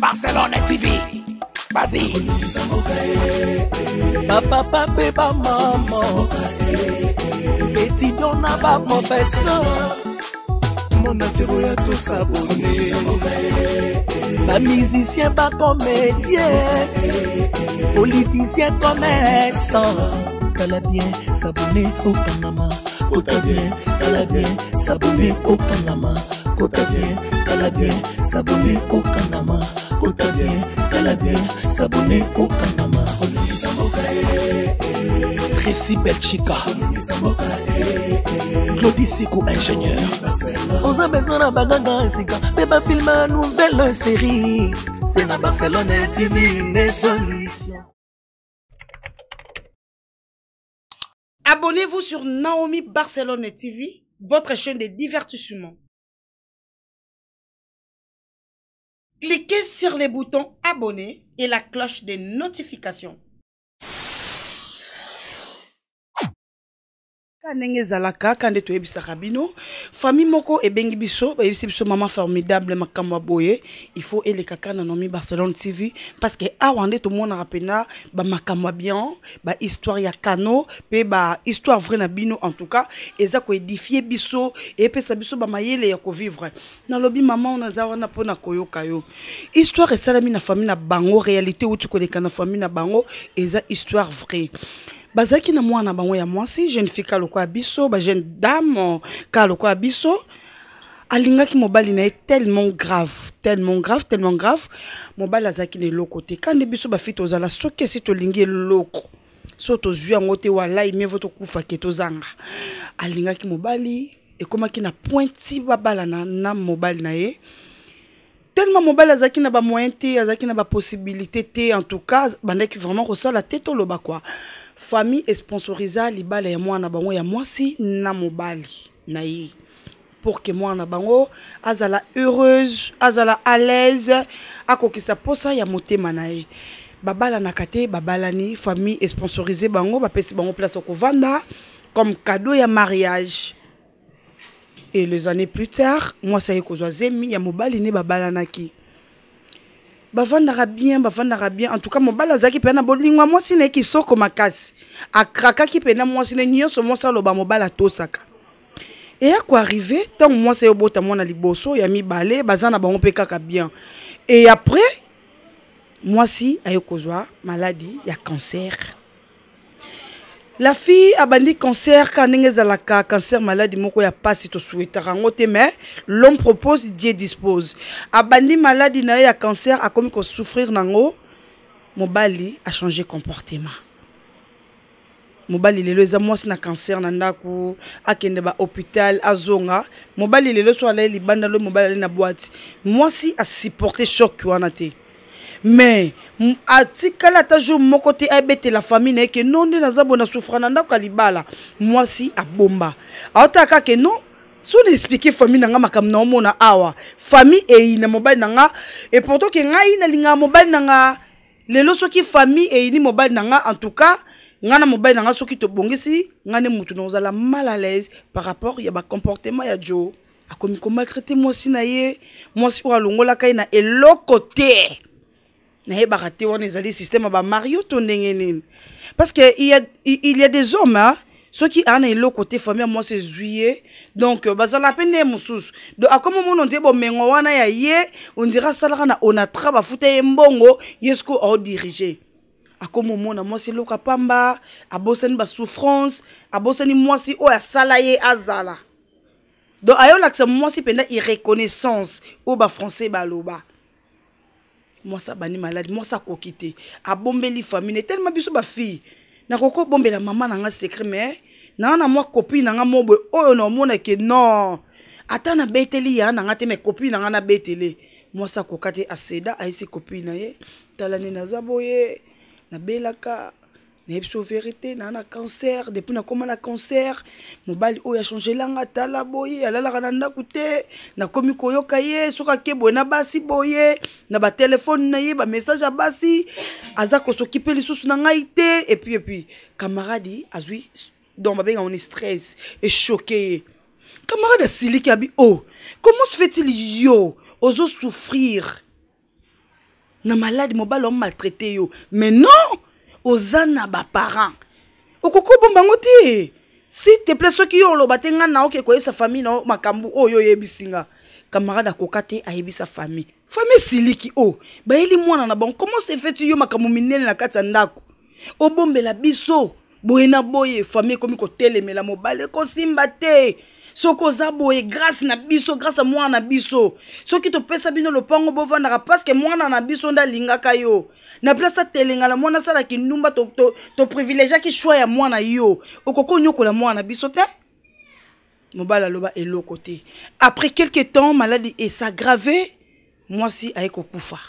Barcelone TV. Vas-y. Papa, papa, papa, maman. Et tu donnes à papa mon festin. Mon attiré à tous abonnés. Pas musicien, pas comédien. Politicien, commerçant. T'as la bien s'abonner au Panama. T'as la bien s'abonner au Panama. T'as la bien s'abonner au Panama. T'as la bien s'abonner au Panama. Tracy Belchica, Claude Cissé, ingénieur. On a besoin d'un bagage, mais pas filmer une nouvelle série. C'est la Barcelone TV, une solution. Abonnez-vous sur Naomie Barcelone TV, votre chaîne de divertissement. Cliquez sur les boutons abonner et la cloche des notifications. Zalaka quand tu es bisarabino, famille moko et bengi biso, maman formidable makamba boye, il faut et les kaka Naomie Barcelone TV parce que awande tout monde rapena ba makamba bien, ba histoire ya kano, pe ba histoire vraie na bino en tout cas, eza ko édifier biso et pe sa biso ba mayele ya ko vivre. Na lobi maman na za wana pona koyoka yo. Histoire e salami na famille na bango réalité ou tu ko leka na famille na bango, eza histoire vraie. Bazaki na mwana bango ya mwasi jeune fille ka lokwa biso ba jeune dame ka lokwa biso alinga ki mobali na tellement grave mobali azaki ne lokote kandi biso ba fito za la soke si to lingi loko so to zwi ngote walai me voto kufa ke to zanga alinga ki mobali e koma ki na pointi babala na mobali na ye tellement mobile azaki na ba moyen té azaki na ba possibilité té en tout cas bandaki vraiment ressort la tête au loba quoi famille est sponsorisa libala ya mwana bango ya mwasi na mobali nayi pour que mwana bango azala heureuse azala à l'aise akokisa posa ya motema nayi babala nakate babala ni famille est sponsorisée bango ba pesi bango place ko vanda comme cadeau ya mariage. Et les années plus tard, moi ça y est que zemi ya mobali ne babalanaki. Bavandara bien. En tout cas, mobala zaki pena bolingwa moi sine ki soko makasi. A kraka ki pena moi sine nyoso mo salo ba mobala to saka. Et à quoi arriver tant moi c'est obota mon na liboso ya mi balé bazana bango pe kaka bien. Et après moi si ayokozwa maladie ya cancer. La fille a bandi cancer quand nezalaka cancer malade moko ya passe to souhaitera ngote mais l'homme propose Dieu dispose a bandi malade na ya cancer a comme ko souffrir nango mobali a changé comportement mobali lelo eza mwasi na cancer na ndako akende ba hôpital azonga mobali lelo so ala libanda lo mobali na boîte mwasi a supporter choc wana te. Mais, à Tikala, toujours mon côté a bêté la famille, et que non, nous avons souffert dans Kalibala. Moi, si, à Bomba. Alors, tu as que non, si on explique famille, nous avons na awa. Famille et une mobile, nanga et pourtant, que nous avons mobile, nanga les lots qui famille et une mobile, nanga en tout cas, nous avons mobile, nanga ceux qui te bongesi, nous avons mal à l'aise par rapport à comportement ya Joe. A comme maltraité moi si naie, moi si ou à l'ongola kaina et l'autre côté. Parce qu'il y a des hommes, hein, ceux qui en ont côté famille, moi c'est juillet. Donc, la peine de moussous. Donc, à comme on dit, bon, mais on dira ça, on a travaillé à foutre un bongo, est-ce qu'on dirige? À comme on a moi c'est l'eau capamba, à bosser la souffrance, à bosser moi si on a salarié à Zala. Donc, à l'accès, moi si pendant irréconnaissance, au bas français, baloba. Moi ça bani malade moi ça kokité a bomber les famille tellement biso ba fille na koko bomber la maman na nga secret mais na moi copine na mobo oyo na mona que non ata na beteli ya na nga te mes copine na nga na beteli moi ça kokate aseda a ses copine na ye talane na zaboye na belaka na biso vérité na cancer depuis na comment la cancer mobali oyo a changer la nga tala boye ala la na kuté na komi koyoka ye soka ke bona basi boye na ba téléphone na ye ba message à basi azako s'occuper lisusu na ngaité et puis camarade azui donc babenga on est stress et choqué camarade siliki abi oh comment se fait-il yo ozo souffrir na malade mobile maltraité yo. Mais non, ozana ba parents. Okoko bombango ti. S'il te plaît ceux qui ont lobatenga na oké koyé sa famille na makambu oyo yebisinga. Camarade akokate ayebi sa famille. Famille siliki o. Ba eli mwana na bon comment se fait tu yo makambu minene na kati ndako. Obombela biso. Boyena boye famille komi ko telemela mobile ko simbate. Soko zabo e grâce na biso, grâce à moi na biso. Soki to pesa bino le pango bovandaka parce que moi na biso nda lingaka yo. Na place a telenga la mona sala ki numba to privilégia ki choix ya moi na yo. Okoko nyoko la moi na biso te. Mobala loba elo côté. Après quelques temps maladie et s'aggraver, moi si ayeko kufa.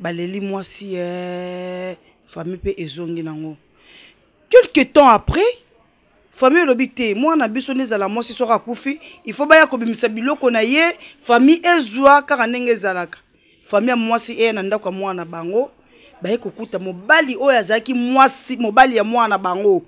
Baleli moi si famille pe ezongi nango. Quelques temps après famille lobité moi na biso nezala moi si sera kufi il faut baya ko bimisa biloko na ye famille ezwa kaka ndenge zalaka famille moi si e na ndako moi na bango baye kokuta mobali oyo azaki moi si mobali ya moi na bango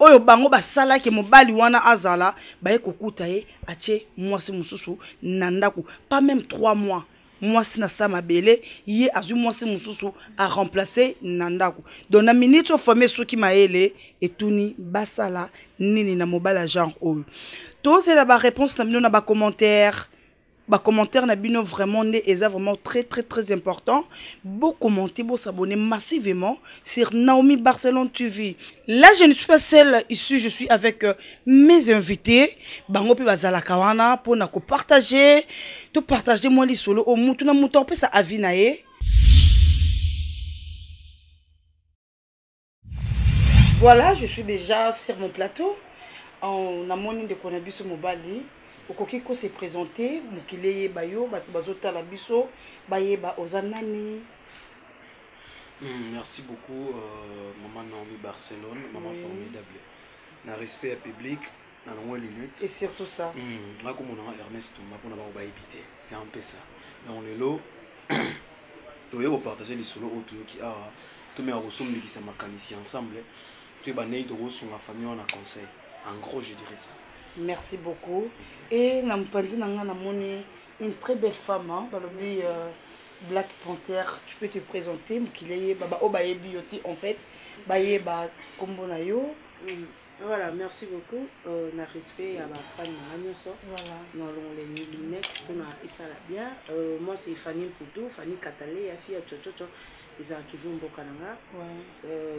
oyo bango basala ke mobali wana azala baye kokuta ye ache moi si mususu na ndako pas même 3 mois moi si na sama belé ye azu moi si mususu a remplacer na ndako donc na minute famille soki maele et touni basala nini na mobala genre oyo to c'est la ba réponse na bino na ba commentaire na bino vraiment né est vraiment très important beau commenter beau s'abonner massivement sur Naomie Barcelone TV là je ne suis pas seule ici je suis avec mes invités bango pe bazala kawana pour na ko partager tout partager moi li solo au mutu na mutu pe sa avina e voilà, je suis déjà sur mon plateau. On a mon de Konabiso Mobali. Au Kokiko s'est présenté. Mukile Bayo, Bazota Labiso, Bayeba Ozanani. Merci beaucoup, Maman Naomie Barcelone, Maman formidable. Le respect public, la limite. Et surtout ça. Là, comme on a Ernest Tomba, on a Baïbité. C'est un peu ça. Là, on est là. On partager les solos autour qui a. Tous mes ressources qui sont mécaniciens ensemble. Tu vas naître sur ma famille on a conseil. En gros, je dirais ça. Merci beaucoup. Et nous avons une très belle femme, hein, Black Panther. Tu peux te présenter, Mukileye, Baba Obaye Bioté, en fait, Baye Ba Kombonayo. Voilà, merci beaucoup. Na respect à ma Fanny Poutou. Voilà. Nous avons les lunettes pour nous ça bien. Moi c'est Fanny Poutou, Fanny Katalé, la fille à Tchotchotcho. Ils ont toujours beaucoup cananga.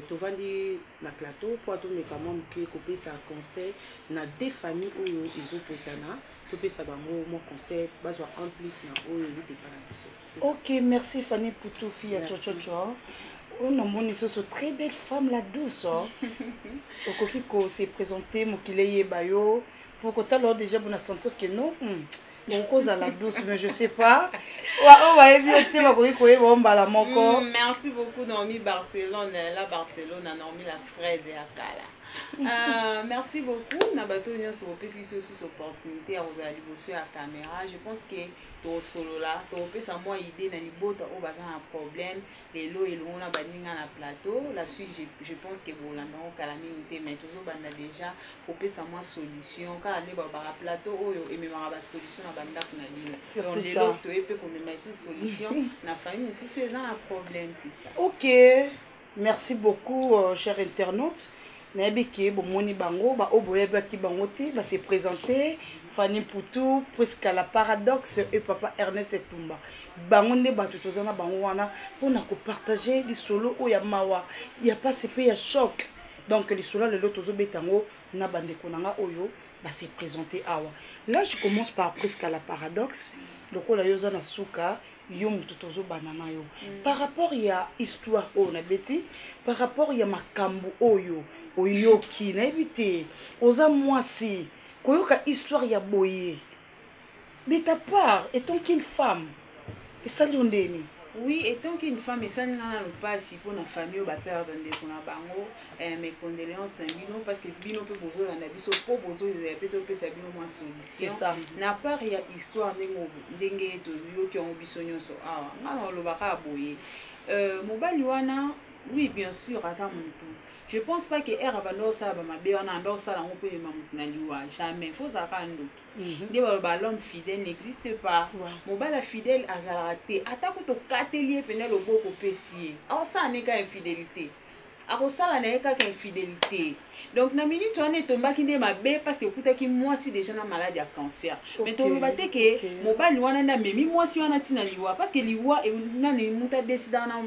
Tu vas dire na plateau pour tous mes camarades qui coupent ça conseil. Na des familles où ils ont potana. Coupent ça bango mon conseil. Bas soit en plus na où ils dépendent. Ok, merci Fanny Poutou, fille à Tchotchotcho. Oh non, mon est une très belle femme, la douce. Okokiko s'est présentée, Mukileye Bayo. Pourquoi alors déjà, on a senti que non, mon cause à la douce, mais je sais pas. Merci beaucoup, Naomie Barcelone. La Barcelone, Naomie la fraise et la cala. Merci beaucoup, Nabatonio, sur cette opportunité à vous aller sur la caméra. Je pense que to solo là to pesa moi idée na libota o baza un problème les lots et l'on a baninga na plateau la suite je pense que vous la non calamité mais toujours banda déjà pour pesa moi solution car aller ba plateau oyo et même ba solution na banda na lila surtout ça to peut qu'on met solution na famille si c'est un problème c'est ça. OK, merci beaucoup chers internautes. Nabiki bon moni bango ba oboye ba ki bango te ba se présenter Fanny Poutou puisqu'à la paradoxe et Papa Ernest Tomba bango ne ba tozana bango wana pour na ko partager di solo o ya mawa il y a pas ce pays à choc donc les solo le lot ozo betango na bande konanga oyo ba se présenter awa là je commence par puisqu'à la paradoxe donc la yoza na suka yom totozo banana yo par rapport il y a histoire o na beti par rapport il y a makambo oyo oyoki na éviter oza mwasi koyoka histoire ya boye mais ta part étant qu'une femme et ça l'ondeni. Oui, étant qu'une femme, et ça n'a pas si pour la famille au batteur de Nekonabango, mes condoléances d'un bino, parce que bino peut vous en avis, sauf pour vous, ils avaient plutôt que ça bino moins solution. C'est ça. N'a pas il y a histoire d'engue de qui ont bisogno so. Ah, non, le barra boye. Mobile, oui, bien sûr, à ça mon tout. Je pense pas que jamais. Faut l'homme fidèle n'existe pas. Mon bal fidèle a raté. Attaque au catelier pénal au beau pécier. Alors ça n'est qu'une infidélité. Alors ça n'est qu'une infidélité. Donc na minute on est tombé qui n'est ma bé parce que écoutez qui moi si déjà na malade à cancer. Mais on va te que mon bal loin na même moi si on a tina liwa parce que liwa et on a une montagne décidée dans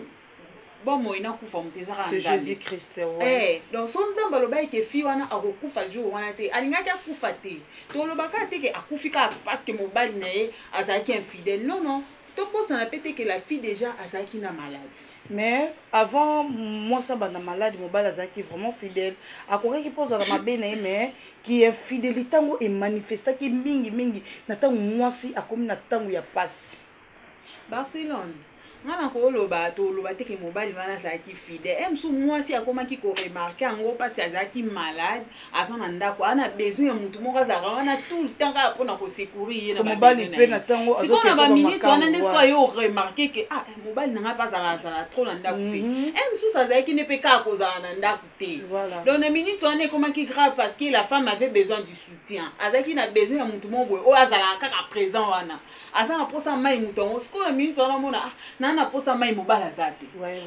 c'est Jésus-Christ. Eh, donc son zambalo ba que fi wana akufa ju wana te. Alingaki akufa te. To lobaka te que akufika parce que mon bal nae azaki infidèle. Non non. To pense on a pété que la fille déjà azaki na malade. Mais avant moi ça ba na malade mon bal azaki vraiment fidèle. Akore qui pose na mabe nae mais qui est fidélité ngo et manifesta qui mingi mingi na tangu moi si akomi na tangu ya passe. Barcelone moi si à comment qui remarqué en gros parce que Azaki malade à son endroit on a besoin de tout le temps pour secourir mon bal il peut attendre si on a minute on a des fois remarqué que ah mon bal n'a pas à trop l'endroit sous Azaki ne peut qu'à cause d'un endroit donc une minute on est comment qui grave parce que la femme avait besoin du soutien Azaki n'a besoin de tout le monde au Azala à présent on a Azan après ça main mouton ce qu'on a minute on a na posa mai mobala zate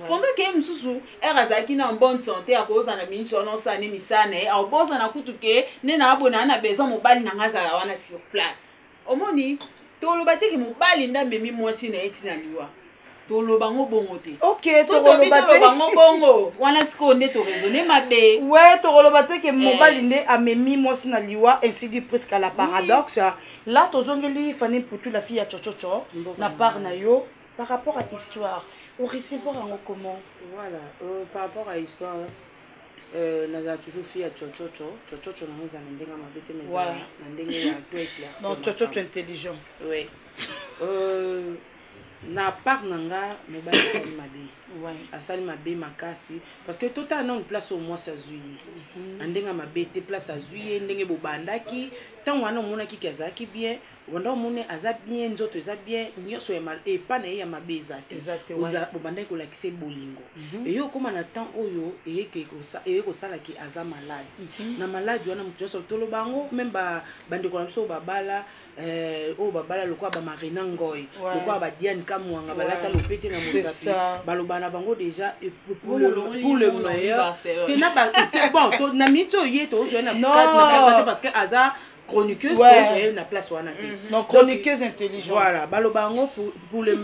pendant que msusu erazaki na bonne santé a cause na minute on s'en est misane a bosa na kutuke ne na abona na besoin mobali na ngazala wana sur place omoni to lobatiki mobali ndambe mi mwasi na eti na liwa to lobango bongote OK to lobango bongo wana siko nde to raisonner mabe ouais to lobatiki mobali nde amemi mwasi na liwa ainsi du presque à la paradoxe là to zongeli Fanny Poutou la fille a chochocho na part na yo. Par rapport à l'histoire, on recevoir un comment? Voilà, par rapport à l'histoire, nous avons toujours fait à Tchotchotcho. Tchotchotcho, nous avons dit que nous avons un non, Tchotchotcho intelligent. Oui. Na part nanga mobali sali mabé ouais asali mabé makasi parce que tout a non place au moins ça zuyi andenga mabé te place azuyi ndenge bobandaki tant wana mona ki kazaki bien wanda mona aza bien nzoto eza bien nyoso ya mal et pa na ya mabé zate bobandaki ko lakise bolingo et yo koma na temps oyo e ke ko sa e ko sala ki aza malade na malade wana mutu so tolo bango même ba bandeko na so babala o babala lokwa ba marina ngoy lokwa ba diane c'est ça. Déjà pour le meilleur. Bon, na mito yeto parce que Aza chroniqueuse na place wana. Donc chroniqueuse intelligente. Voilà, balobango pour le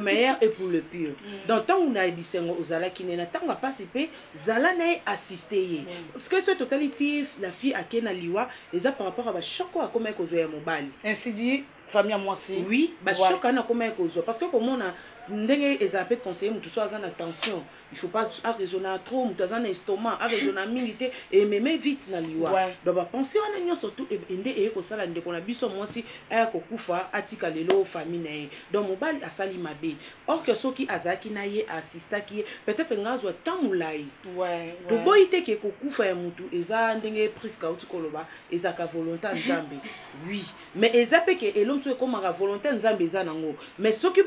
meilleur et pour le pire. Donc tant on a bisengo ozala kinena tant va participer, zala nae assister. Parce que ce totalité la fille akena liwa, les a par rapport à ba choko comme ko zoya mobali. Ainsi dit famille à moi aussi. Oui, bah ouais. Choc ana comment cause parce que comme on a ndenge ezapé conseiller mutu so azana attention, il faut pas raisonner trop, mutu azana estomac, a raisonner milité et même vite na liwa. Ouais. Donc bah penser on nyo surtout et ende e ko sala ndeko na biso moi aussi a ko kufa atika lelo famille na. Donc mobali asali mabe. Or que soki azaki na ye assista ki peut-être ngazwa tamulai. Ouais. Donc boyite ke ko kufa ya mutu eza ndenge presque utukoloba ezaka volonté nzambe. Oui, mais ezapé ke elo comme la volonté nzambe za nango mais ceux qui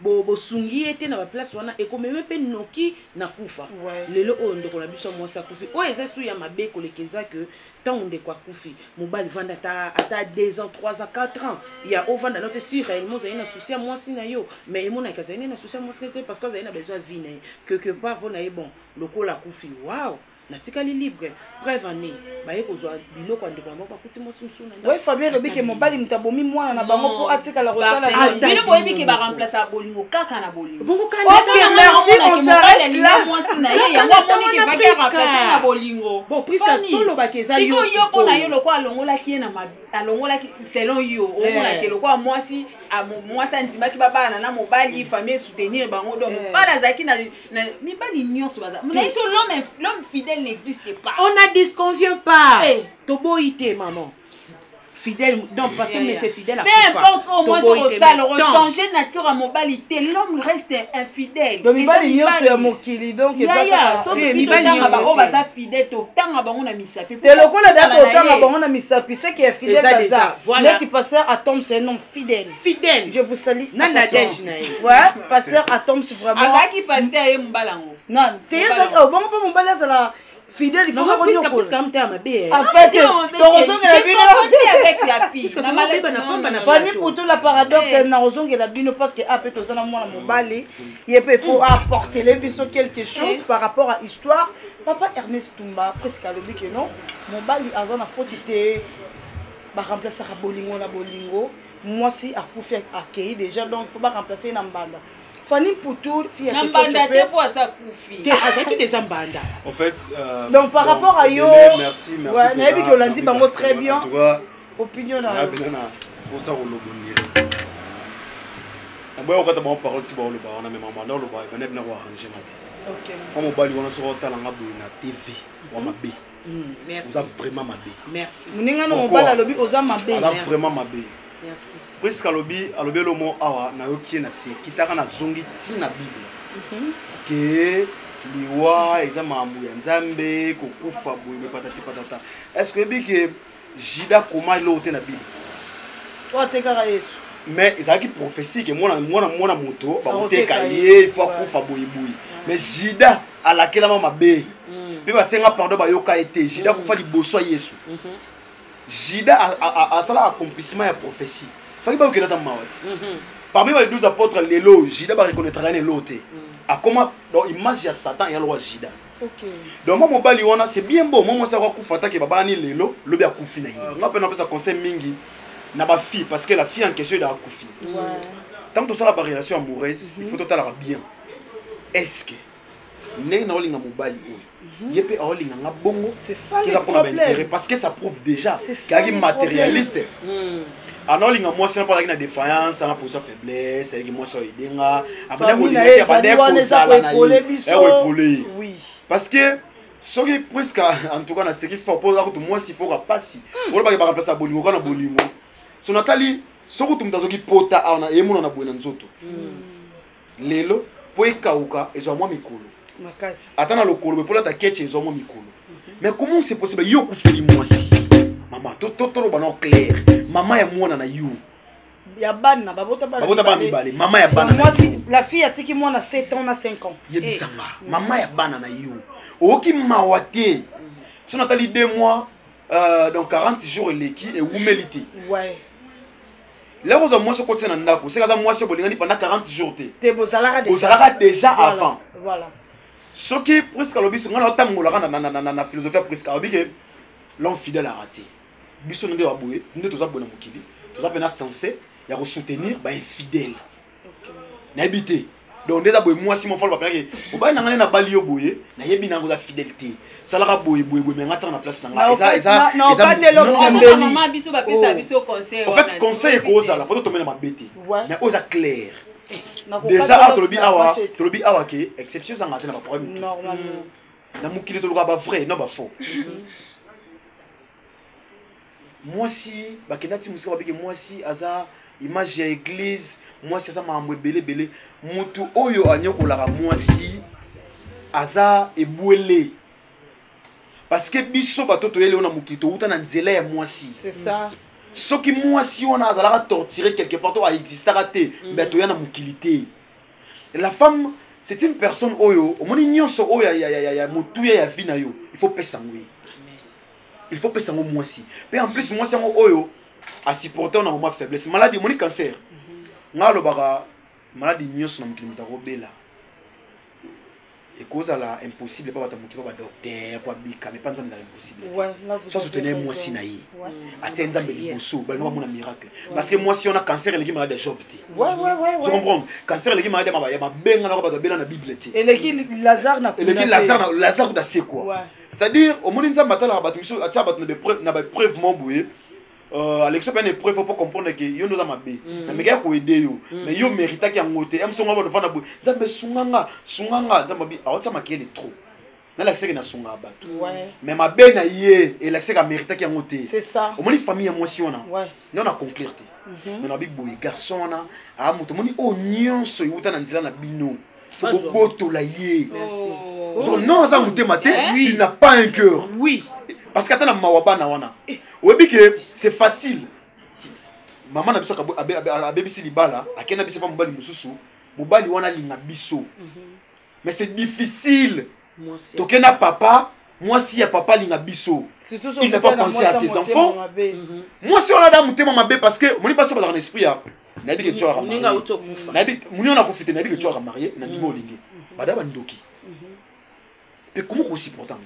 bo sungi était na place wana et comme même pe noki na kufa lelo o ndeko na biso mo sa kufi o ezesu ya mabe ko lekeza que tant on de kwa kufi mobali vanda ta 2 ans 3 ans 4 ans il y a au vanda note si réellement ça une souci moi si na yo mais mon na ka ça une souci moi c'était parce que ça une besoin viner quelque part on a bon loko la kufi waouh natikali libre bref année ba yeko zo biloko ndeko na ba kuti mosusu na ouais Fabien Rebi ke mobali mtabomi mwana na bango po atikala rosala ni ko yebi ke ba remplacer abolingo kaka na bolingo OK merci on s'arrête là moi si na ye yango moni ke ba ka remplacer na bolingo bon puisque tout lo ba ke za yo si yo ko na yo lo ko alongola ki na ma alongola ki selon yo o ko na ke lo ko moi si a moi sa ndima ki baba na na mobali famille soutenir bango donc bala zaki na mi ba ni nyon so baza mais so l'homme fidèle n'existe pas. On ne disconvient pas. Hey. Toboïté, maman. fidèle donc parce que c'est fidèle à mais importe au moins au sale changer nature à mobilité l'homme reste infidèle donc il va venir sur mokili donc ça ça il va venir on va ça fidèle au temps avant on a mis ça puis le local d'abord temps avant on a mis ça puis c'est qui est fidèle à ça le pasteur Atom c'est un nom fidèle fidèle je vous salue Nanadej ouais pasteur Atom c'est vraiment ça qui pasteur et mbalango non tu es bon pas mbala ça la fidèle, il faut qu'on dise parce qu'en fait, ton raison que la bine avec la piste. La maladie, Fanny Poutou, la paradoxe, c'est la raison que la bine parce que après tout ça, moi, mon balai, il faut apporter les bisous quelque chose par rapport à l'histoire. Papa Ernest Tomba, presque à l'objet que non, mon balai a zone à faute de remplacer à bolingo la bolingo. Moi si à vous faire accueillir déjà donc faut pas remplacer une ambanda. Fanny Poutou, fille à en fait, donc par rapport à yo, merci. Ouais, vu que lundi bango très bien. Opinion là. Pour ça on l'obonye. Moi on quand on parle tu parles ba on a même maman le ba on est bien arrangé matin. OK. On me bali on sort ta langa na TV. On m'a bé. Merci. Vous avez vraiment mabé. Merci. Muninga no on bala lobi oza mabé. Vous avez vraiment mabé. Merci. Presque à l'objet, le mot awa na yoki na se kitaka na zongi ti na Bible. Que liwa ezama mbuyanzambe kokufa boye patati patata. Est-ce que bi que jida koma lo te na Bible? Toi te kaka Yesu. Mais ils a qui prophétie que moi na moto ba te kaye fo kufa boye boye. Mais jida alakela ma be. Pe ba senga pardon ba yoka été jida kufa liboso Yesu. Jida a ça l'accomplissement et la prophétie. Fallait pas que dans Mawati. Parmi les 12 apôtres, l'élo Jida va reconnaître l'autre. À comment dans image ya Satan ya loi Jida. OK. Donc moi mon bali wana c'est bien beau. Moi ça va kufata que baba ni l'élo, le bien kufi na yini. On peut appeler ça conseil mingi na ba fille parce que la fille en question da kufi. Ouais. Tant que ça la relation amoureuse, il faut tout à bien. Est-ce que c'est ça le problème. Parce que ça prouve déjà qu'il est matérialiste. Alors, il y a moi qui n'a pas de défaillance, il y a pour sa faiblesse, il y a moi qui n'a parce que, presque, en tout cas, ce qu'il faut moi, s'il faut pas si. On ne peut pas remplacer Bolingo, on a Bolingo. Si on a dit, si on a dit, on a dit, on a dit, on a dit, attends le colo, mais pour la taquette, ils ont mon micro. Mais comment c'est possible? Yo koufeli moi si. Maman, tout banan clair. Maman et moi on a you. Ya banna, babota ba. Babota ba mi balé. Maman ya banna. Moi si la fille a tiki moi on a 7 ans, on a 5 ans. Ye bizanga. Maman ya banna na you. Oki mawate. Si on a tali 2 mois dans 40 jours leki et humelité. Ouais. Là vous avez moins ce côté na ndako. C'est comme moi c'est bolingani pendant 40 jours té. Té bozalaka déjà. Bozalaka déjà avant. Voilà. Ce qui presque l'objet, on a autant de la philosophie presque que l'homme fidèle a raté. Bisous nous devons abouer, nous tous abonnés au Kili, tous abonnés censés, y a soutenir, bah fidèle. N'habitez. Donc déjà abouer moi si mon frère va parler, au bas n'angane n'a pas lié abouer, n'a y a bien n'angane la fidélité. Ça l'a abouer, abouer, mais n'attend la place n'angane. Non, pas de l'autre. Maman bisous va plus abusé au conseil. En fait conseil quoi ça, la photo tombe dans ma bête. Mais aux clair. Déjà, tu le dis awa qui exception ça matin n'a pas problème. Normalement. La mukile to loka ba vrai non ba faux. Moi si ba kedati musika ba biki moi si aza image ya église moi si ça ma mbelebele mutu oyo anyokolaka moi si aza ebwele parce que biso ba toto yele ona mukito uta na nzela ya moi si. C'est ça. Ce qui moi si on a torturé quelque part toi a existé raté mais toi y a une mobilité la femme c'est une personne oyo au moins union so oya ya mutuya ya vina yo il faut pesango moi si mais en plus moi c'est mon oyo à supporter on a vraiment faiblesse maladie mon cancer ngalo bara maladie union so na mukimita robela et cause là impossible pas battre mukilo ba docteur pas bika mais pas nzambe là impossible ça soutenir moi si naïe atien nzambe liboso ba no mona miracle parce que moi si on a cancer les qui malade job té ouais tu comprends cancer les qui malade ma ba benga na ko ba bela na bible té et les qui Lazare da c'est quoi c'est-à-dire au monde nzambe batala ba mission atia bat na ba preuve mon boué Alexandre une preuve pour comprendre que yo nous a mabé na mega ko aider yo mais yo mérita ki ngote am songa ba devant na bo nzambe sunganga nzambe bi awta makele trop l'accès qui son mais ma belle et l'accès mérité qui a monté. C'est ça. Au moins une famille émotionnelle. Ouais. Non on a conclure. Mais on a big boy garçon là, a monté moni oignon so yuta na ndila na bino. Faut boto la yé. Merci. Non ça monté matin, il n'a pas un cœur. Oui. Parce qu'attends na mawaba na wana. Obi que c'est facile. Maman na biso ka abé si libala, akena biso pa mbali mususu, mbali wana linga biso. Mais c'est difficile. Moi aussi. Donc, il a papa, moi si a papa linga biso. Il n'a pas pensé à ses enfants. Moi si on a monté mon mabé parce que mon n'est pas sur dans esprit a. Nabi que tu as marié. Mon on a profité nabi que tu as marié, na mimo lingi. Madame Ndoki. Mais comment aussi pourtant?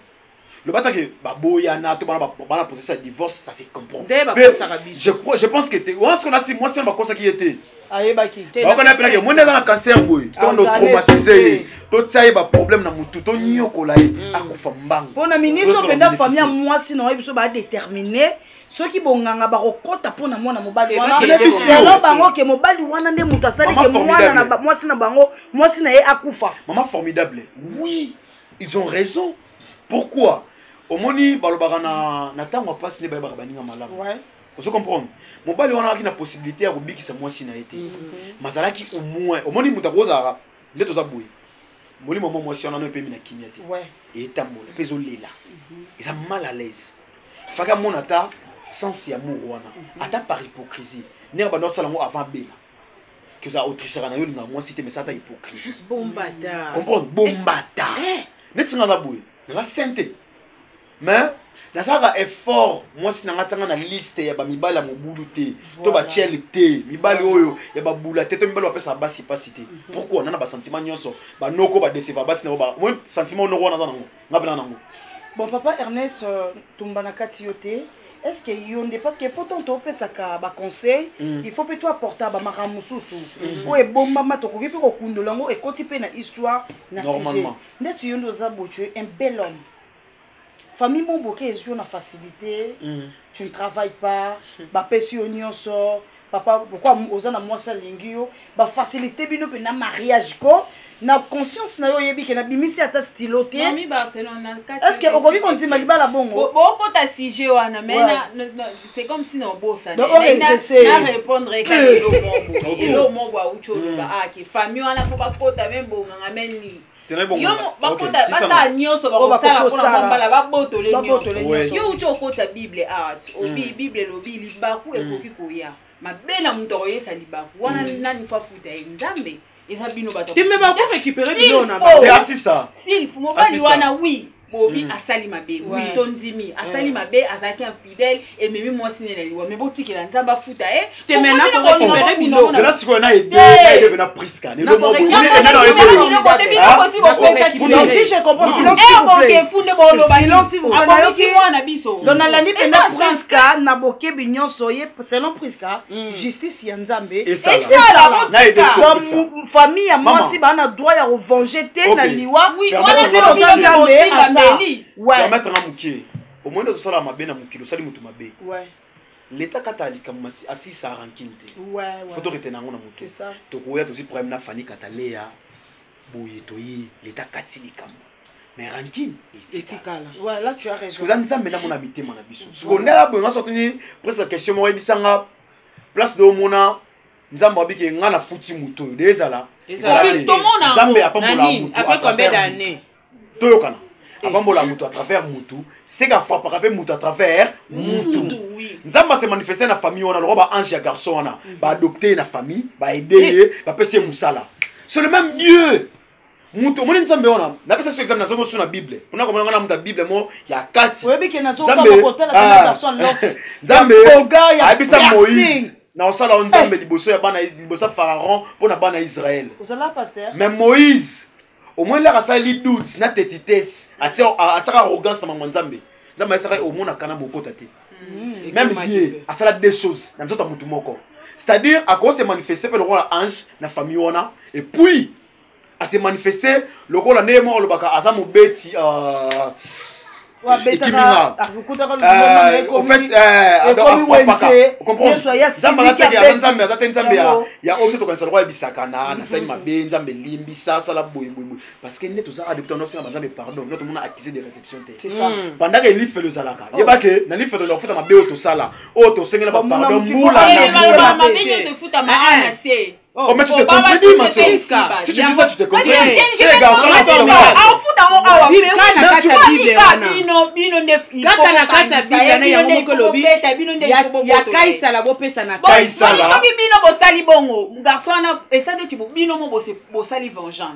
Le bata que baboyana tout ba processer de divorce, ça se comprend. Je crois, je pense que on ce qu'on a si moi si on va comme ça qui était. On a appris que moi dans cancer boy, ton traumatisé, tout ça il y a problème dans tout ton nyokolae à kufamba. Bon ami ni so penda famille moi si non il so ba déterminer ceux qui bonganga ba kokota pona mona mobali wana. Solo bango que mobali wana nde muta sali que mwana na moi si na bango, moi si na ye akufa. Maman formidable. Oui, ils ont raison. Pourquoi? Au moni balobagana na tango passe ne ba baninga malamu. Ouais. Vous comprenez? Mon bali wana ki na possibilité ya rubi ki sa moi si na été. Mazala ki au moins au moni muta kozara le toza boyi. Moli maman moi si on a un peu mina kinyate. Ouais. Et tambo le peso lela. Et ça mal à l'aise. Faka monata sans si amour wana. Ata par hypocrisie. Ner ba no salango avant bela. Que ça autrichera na yo na moi cité mais ça ta hypocrisie. Bombata. Comprendre? Bombata. Ne tsinga na boyi. La santé. Mais, la saga est fort. Moi, si on a une liste, il y a des balles à mon boulot, il y a des balles oyo, il y a des boules à tête, il y a des balles à basse capacité. Pourquoi? On a des sentiments, on a des sentiments, on a des bon, Papa Ernest Tomba Nakatiote, est-ce que y a parce qu'il faut tantôt que ça conseil, il faut que toi porter à Maramoussousou. Ou est bon maman, tu peux que et continuer la histoire. Normalement. Mais tu es un bel homme. Famille mon bouquet est une facilité. Tu ne travailles pas. Papa si on sort. Papa pourquoi aux ans à moi ça l'ingio. Bah facilité bino pe na mariage ko. Na conscience na yo yebi ke na bimisi ata stylo te. Naomie Barcelone. Est-ce que okobi konti maliba la bongo? Bo ko ta sige wana mais c'est comme si no bossa. Na répondre ka lo bongo. Lo mongo a ucho lo ba ah ki famille wana faut pas pota même bongo ngameni. Yo bakonda basa nyoso bakosala pona mbala babotole nyoso. Yo ucho kota Bible art. Obi Bible lobi libaku ekoki koya. Ma bena mutoroye sa libaku. Wana nani fa futa nzambe. Tu me vas récupérer le nom. C'est assis ça. S'il faut, mon père, wana oui. Bobi asali mabe. Oui, ton dimi. Asali mabe, asaki infidèle. Et même moi, si elle est là. Mais bon, tu es là. Tu es maintenant pour récupérer le nom. C'est là ce qu'on a aidé. Il est venu à Prisca. Il est venu à Prisca. Si je comprends, silence s'il vous plaît. Silence s'il vous plaît. Dans la nuit, il y a Prisca. Naboke Bignon Soye. Selon Prisca, justice Yanzambe. Et ça, là. Famille, moi aussi, on a droit à venger. Tu es là. Oui, on a permettre à Mouké. Au moins, tout ça, la mabé, Mouké, le salut, tout mabé. L'État catholique, assis sa rancune. Faut que tu aies un mot. C'est ça. Tu as aussi problème de Fanny Cataléa. L'État catholique. Mais rancune, éthique. Ouais, là, tu as raison. Parce que nous avons maintenant habité, mon abissou. Ce qu'on a besoin de sortir, après cette question, moi, il y a place de Mona. Nous avons dit que nous avons foutu Mouto. Déjà là. Nous avons après combien d'années? Deux ans. Avant de la moutou à travers moutou, c'est qu'à fois par rapport moutou à travers moutou. Nous avons se manifester dans la famille, on a le droit d'ange à garçon, on a adopté la famille, on a aidé, on a passé moussala. C'est le même Dieu. Moutou, on a dit on a passé ce examen dans la Bible. On a comme on a la Bible, il y a quatre. Oui, mais il y a un autre Nzambe, il y a un Moïse. Dans ça, on a dit Pharaon pour la Israël. Mais Moïse. Au moins, là, ça a des doutes, na tétitesse, arrogance, Nzambe. Nzambe a au moins kana moko taté. Même lié, à ça des choses. C'est-à-dire, à cause de manifester le roi ange, la famille wana, et puis à se manifester le roi la némo le baka azamobeti en fait, parce que tout ça pardon, tout le monde a accusé de réception. C'est ça. Pendant que fait le Zalaka, il y a pas que dans fait le foot à ma tout ça là. Oh, tu sais pardon, oh, mais tu te comprends, ma soeur. Si tu dis ça, tu te comprends. Les garçons, ils sont là.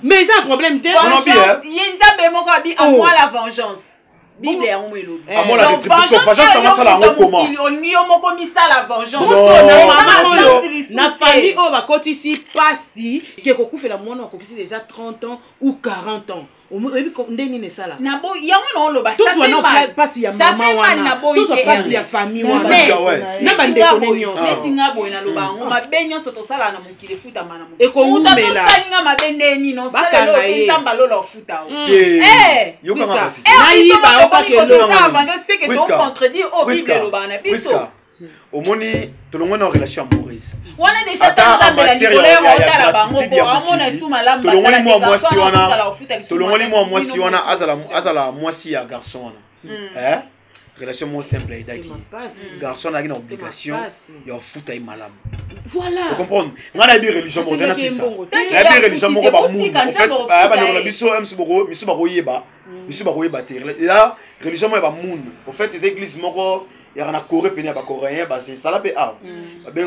Mais c'est un problème. Bible est en moulou. Ah moi la vengeance ça la recommande. Ils ont commis ça la vengeance. La famille on va continuer pas si que qu'on fait la mono on fait déjà 30 ans ou 40 ans. On dit qu'on dénie ça là. Nabo y'a mon on le bas ça c'est pas si y a maman ou tout ça pas si y a famille ou mais na bande connaissance. C'est ngabo na le bas on va benyo soto ça là na mukile futa mana mukile. Et qu'on met là. Ça nga ma bende ni non ça le tamba lo la futa. Eh yo comment ça c'est. C'est que tu contredis au Bible. Au moni, tout le monde a une relation amoureuse. On a déjà tant de matières. On a relation moins simple et d'acquis. Garçon a une obligation, il y a un foot à malam. Voilà. Vous comprenez? On a des religions, on a ça. On a des religions, on a des religions. En fait, on a des religions, on a des religions, on a des religions, on a des religions. En fait, les églises, il y a un accord, il y a un coréen, c'est ça. Il y a un vrai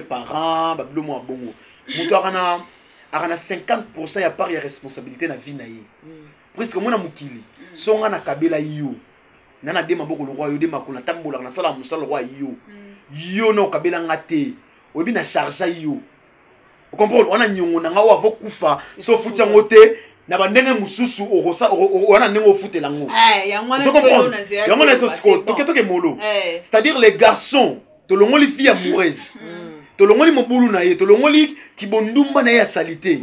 parent, il y a un bon. Il y a 50% de part de responsabilité dans la vie. Parce que moi, je suis si on a un cabela, nana dema boko le roi yo dema ko na tambola na sala musala roi yo yo no kabela ngate obi na charge yo o comprendre on a nyongo na ngawa vo kufa so futia ngote na bandenge mususu o rosa wana nengo futela ngo ya mwana so comprendre ya mwana so sko toke molo c'est-à-dire les garçons to longo les filles amoureuses to longo li mobulu na ye to longo li kibondumba na ye salité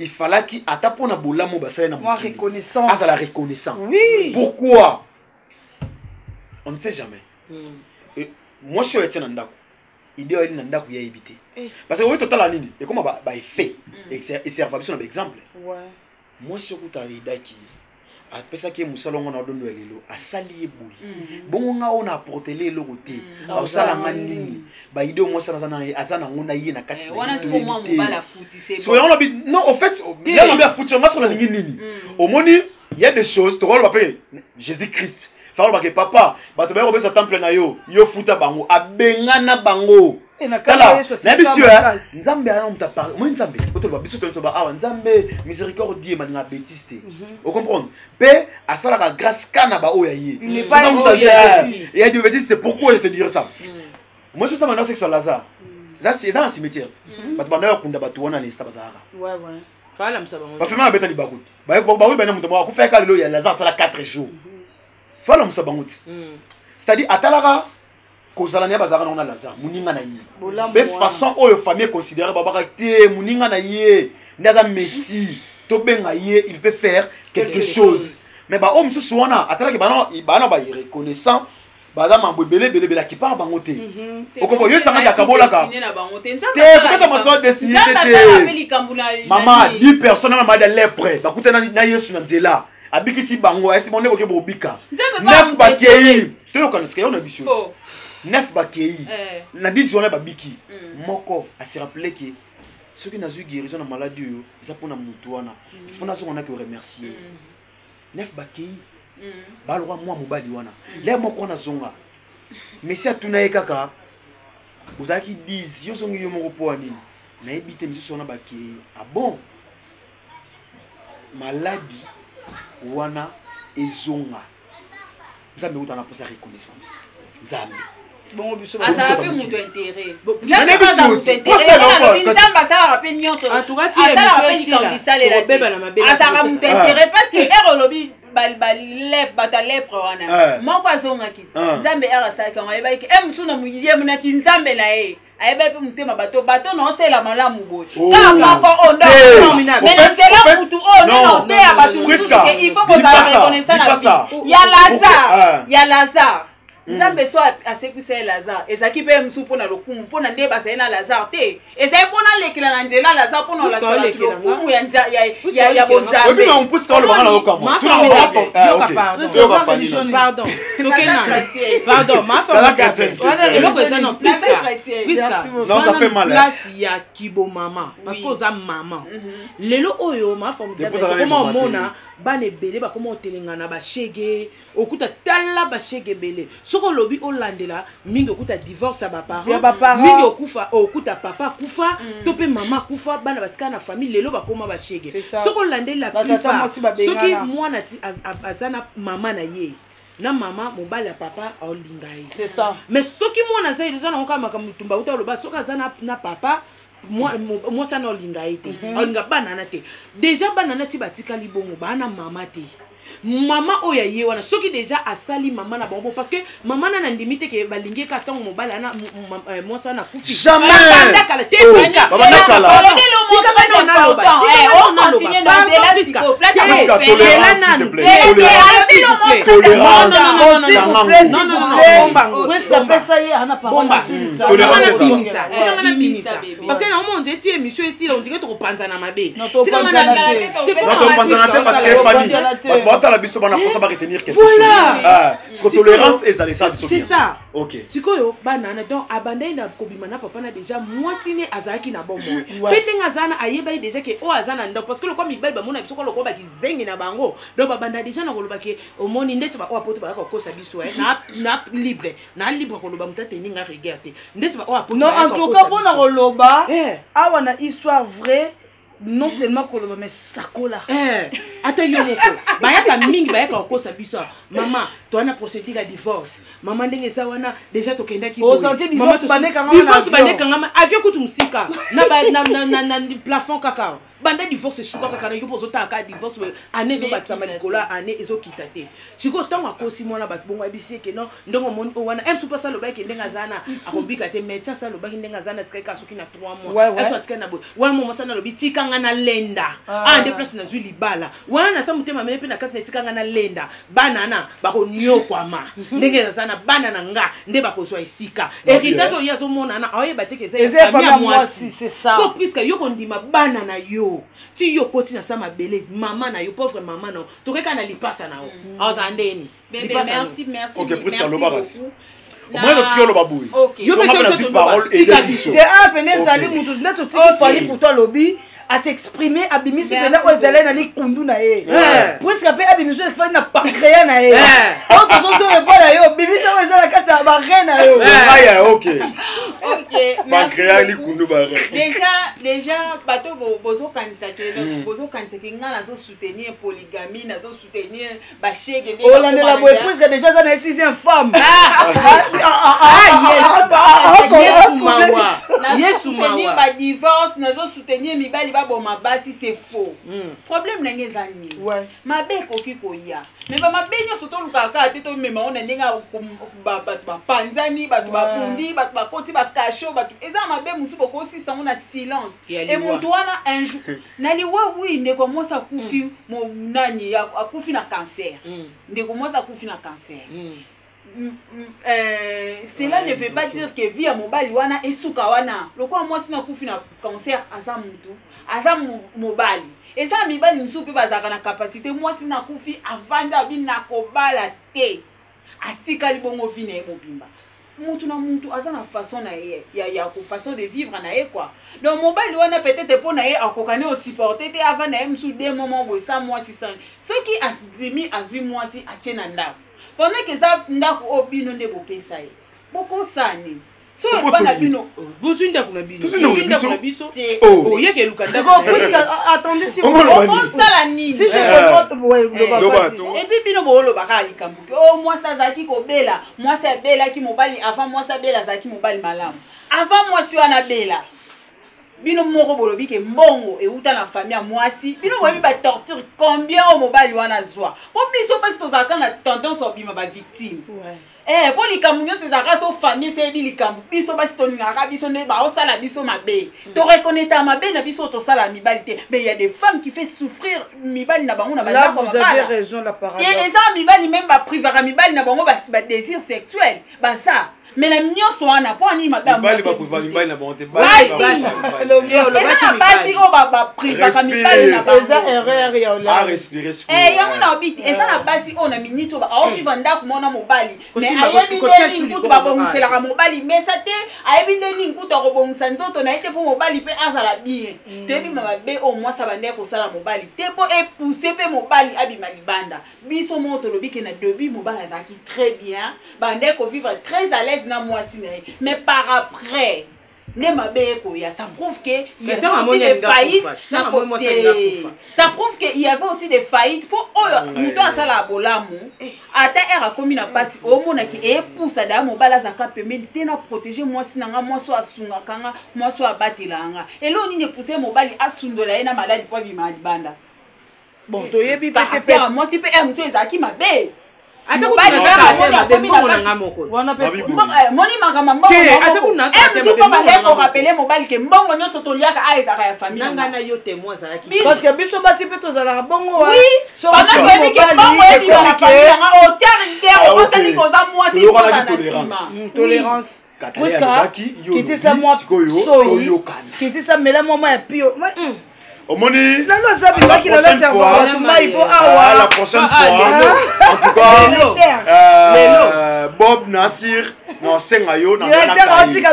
il fallait ki atapona bolamo basala na moi reconnaissance à la reconnaissance pourquoi. On ne sait jamais. Et moi, je suis Etienne Nandako. Il est Nandako, il a évité. Parce que oui, total à l'île. Et comment il fait. Et c'est un fabuleux exemple. Moi, je suis Etienne Nandako. Après ça, qui est Moussalon, on a donné le lélo. A salier bouli. Bon, on a apporté les logotés. A salamani. Bah, il est au moins ça dans un an. A sana, on a yé na quatre. On a ce moment où on va la foutre. Soyons la non, en fait, là, on a foutu. On a sur la ligne. Au moins, il y a des choses. Tu vois, on va appeler Jésus-Christ. Papa, tu vas revenir sur temple na yo, yo futa bango, abengana bango. Là, monsieur, Nzambe a n'ont pas, moi Nzambe, autour de biso to ba awa Nzambe miséricorde Dieu man na bêtiste. Vous comprendre? Pe a sala ka grâce kana ba oyaye. Il n'est pas bêtiste. Il y a du bêtiste, pourquoi je te dirais ça? Moi je t'amène c'est que sur Lazare. Ça c'est dans le cimetière. Batu bana yakunda batu wana lista bazara. Ouais ouais. Fala msa bango. Ba fema na beta libaku. Ba baoui bana muto ba ku faire ka lelo ya Lazare sala 4 jours. C'est-à-dire, Atalara, Kozalania Bazarana, on a Lazare, Mouninga Naïe. Mais façon, oh, famille considérée, Babarate, Mouninga Naïe, Naza Messi, Tobé Naïe, il peut faire quelque chose. Mais bah, oh, monsieur Souana, Atala, il est reconnaissant. Bazama mbebele bele bele kipa bangote okombo yo sanga yakabola ka te kokata maso destiné te mama 10 personnes na made lèpre bakuta na Yesu na nzela. Abikisi bango esi bonne boke bobika 9 bakei to ko ntika yo na bishot 9 bakei na 10 yona babiki moko asi rappeler que ceux qui nazu guérison na maladie yo ça pour na mutu wana fona so qu'on a que remercier 9 bakei ba lwa moi mobali wana le moko na zonga mais si atunaye kaka uzaki 10 yo zongi yo moko po anini na ebite miso na bakei ah bon maladie wana ezonga nzambe utana pour sa reconnaissance nzambe bon biso ba ça peut muto intérêt nzambe ba muto intérêt nzambe ça va pe nyon en tout cas tu es monsieur la beba na mabela ça va muto intérêt parce que erolobi balbalep batalep wana moko azonga ki nzambe era ça ka maiba ki emsuna muyiye muna ki nzambe na e Il faut qu'on Nzambe so asekwisela Lazare ezaki pe msupo na lokumu pona nde ba saina Lazare te ezaki pona lekila na nzela Lazare pona la tsala lokumu ya ya bonzambe obi ma mpusi ka lo bana lokamo tuna mo pardon pardon ma non ça fait mal place ya kibo mama parce que za maman lelo oyo ma forme comment mona bane belé ba comment telengana ba shege okuta tala ba shege belé soko lobi olandela mingi okuta divorce ya ba parents mingi okuta papa kufa tope mama kufa bana batika na famille lelo bakoma ba shege soko landela papa soki mwana ti azana mama na ye na mama mobala papa olinga ye c'est ça mais soki mwana za ilizana okama kamutumba utaloba soka zana na papa moi ça na olinga ite olinga banana te déjà banana ti batika libongo bana mama te maman oya ye wana soki déjà asali maman na bonbon parce que maman na ndimite ke balingi ka tango mobala na moi ça na kufi jamais non la biso bana pour ça pas retenir quelque chose. Voilà. Parce que tolérance et ça les ça. C'est ça. OK. Sikoyo banana donc abandai na kobima na papa na déjà moi sine azaki na bomo. Pendenga zana ayeba déjà que o azana ndo parce que le quoi mibel ba mona biso ko lokoba ki zengi na bango. Donc babanda déjà na ko loba ke o moni ndetse ba o apoto ba ko sa biso na libre. Na libre ko loba mutata ninga regarder. Ndetse ba o apoto. Non en tout cas pour na ko loba. Ah wana histoire vraie. Non seulement Colomba, mais Sakola. Attends, maman, toi, on a procédé à divorce. Maman, déjà, tu as dit. Au sentier, divorce, tu banda divorce suka kakana yopo zota ka divorce année zo batsama Nicolas année ezokitate siko tango akosi mwana batbongo ebisi ke non ndongo moni owana em super ça lobaki ndenga zana akobika te médecin ça lobaki ndenga zana tsika soki na 3 mois atwa tsika na bo wana mo sana lobiti kanga na lenda a de place na zui libala wana sa mutema mepe na kati tsika na lenda banana bako nyokwa ma ndenga zana banana nga nde bako zo isika héritage o yazo mona na aye bateke ze moi si c'est ça ko puisque yoko ndima banana yo ti yo continue ça ma belle maman na yo pauvre maman non to ke kana li passe na o azandeni merci merci OK pour ça le barassi au moins tu le babouille yo me une parole et de a peine sali mutu neto ti fali pour toi lobby à s'exprimer abimisi pendant aux Hélène ali kundu na ye parce que après abimisi fait na pancréas na ye on te zo répondre yo bimisi on est la carte à ba reine yo aya OK pancréas ali kundu ba reine déjà bato bozo candidature bozo candidature ngala zo soutenir polygamie na zo soutenir ba chege on la la boy parce que déjà ça na 6e femme soutenir ba divorce na zo soutenir mi ba bon ma base c'est faux problème na ngezani ma be kokiko ya mais ma be nyo soto lukaka te to mema on ndinga ba ba panzani ba bundi ba koti ba kasho ba eza ma be musu boko si ça on a silence et mon doana un jour na liwa oui ne commence à kufi mon nani akufi na cancer ne commence à kufi na cancer cela ne veut pas dire que vie à mon bal wana et soukawana le quoi moi si na kufi na cancer azamu mobali et ça mi bal nsu pe bazaka na capacité moi si na kufi avanda bin na kobala te atika libongo vine mobimba mutu na mutu azana façon na ye ya façon de vivre na ye quoi donc mon bal wana peut-être pour na ye akokane o supporter te avant na msu des moments où ça moi si ça ce qui a demi à 8 mois si a chenanda pendant que ça n'a obi non de bopé ça y beaucoup ça ni so pas la bino bozun da kuna bino oh yé que Lucas attendez si vous la ni si je comprends et puis bino bo lo bakali kambuki oh moi ça zaki ko bela moi c'est bela qui mobali avant moi ça bela zaki mobali malam avant moi si ana bela bino moko bolobi ke mbongo et uta na famille à moi si bino bobi ba torture combien au mobali wana zwa pour biso parce que tozaka na tendance obima ba victime Eh, pour les Camerounais, c'est la race aux familles, c'est les Camerounais. Ils sont mais il y a des femmes qui font souffrir. Là, vous avez raison, la parole. Il même pas privé, désir sexuel. Ça. Mais les mignons sont en apport, ni madame. Pas mais par après, ça prouve qu'il y avait aussi des faillites. Ça prouve qu'il y avait aussi des faillites. Pour nous dans ça la bolamou, à comme il a passé au monde qui est pour ça d'amour balazaka permet de protéger moi si n'anga moi soit sunga kanga moi soit batilanga. Et là on y est poussé mon bali à sundola et na malade pour vivre mal banda. Bon, toi y est pas moi si père monsieur Zaki ma belle. Attends, on Omoni, la prochaine fois, en tout cas, Bob Nassir, non, c'est Nayo, non, directeur, tu n'as qu'à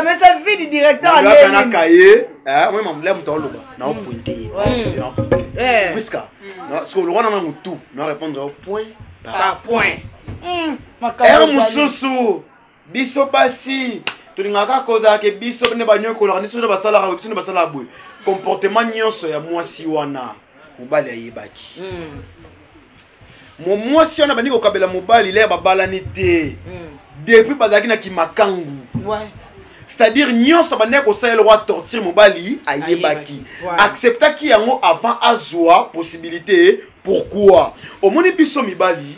cause que biso ne banyo kolor ni sunu basala rawe sunu basala boy comportement nyonso ya mwasi wana mobali ayebaki mwasi wana bandi ko kabela mobali le babalani te depuis bazaki na kimakangu c'est-à-dire nyonso bandi ko sa le roi torture mobali ayebaki accepta ki yango avant azwa possibilité pourquoi au moni biso mibali.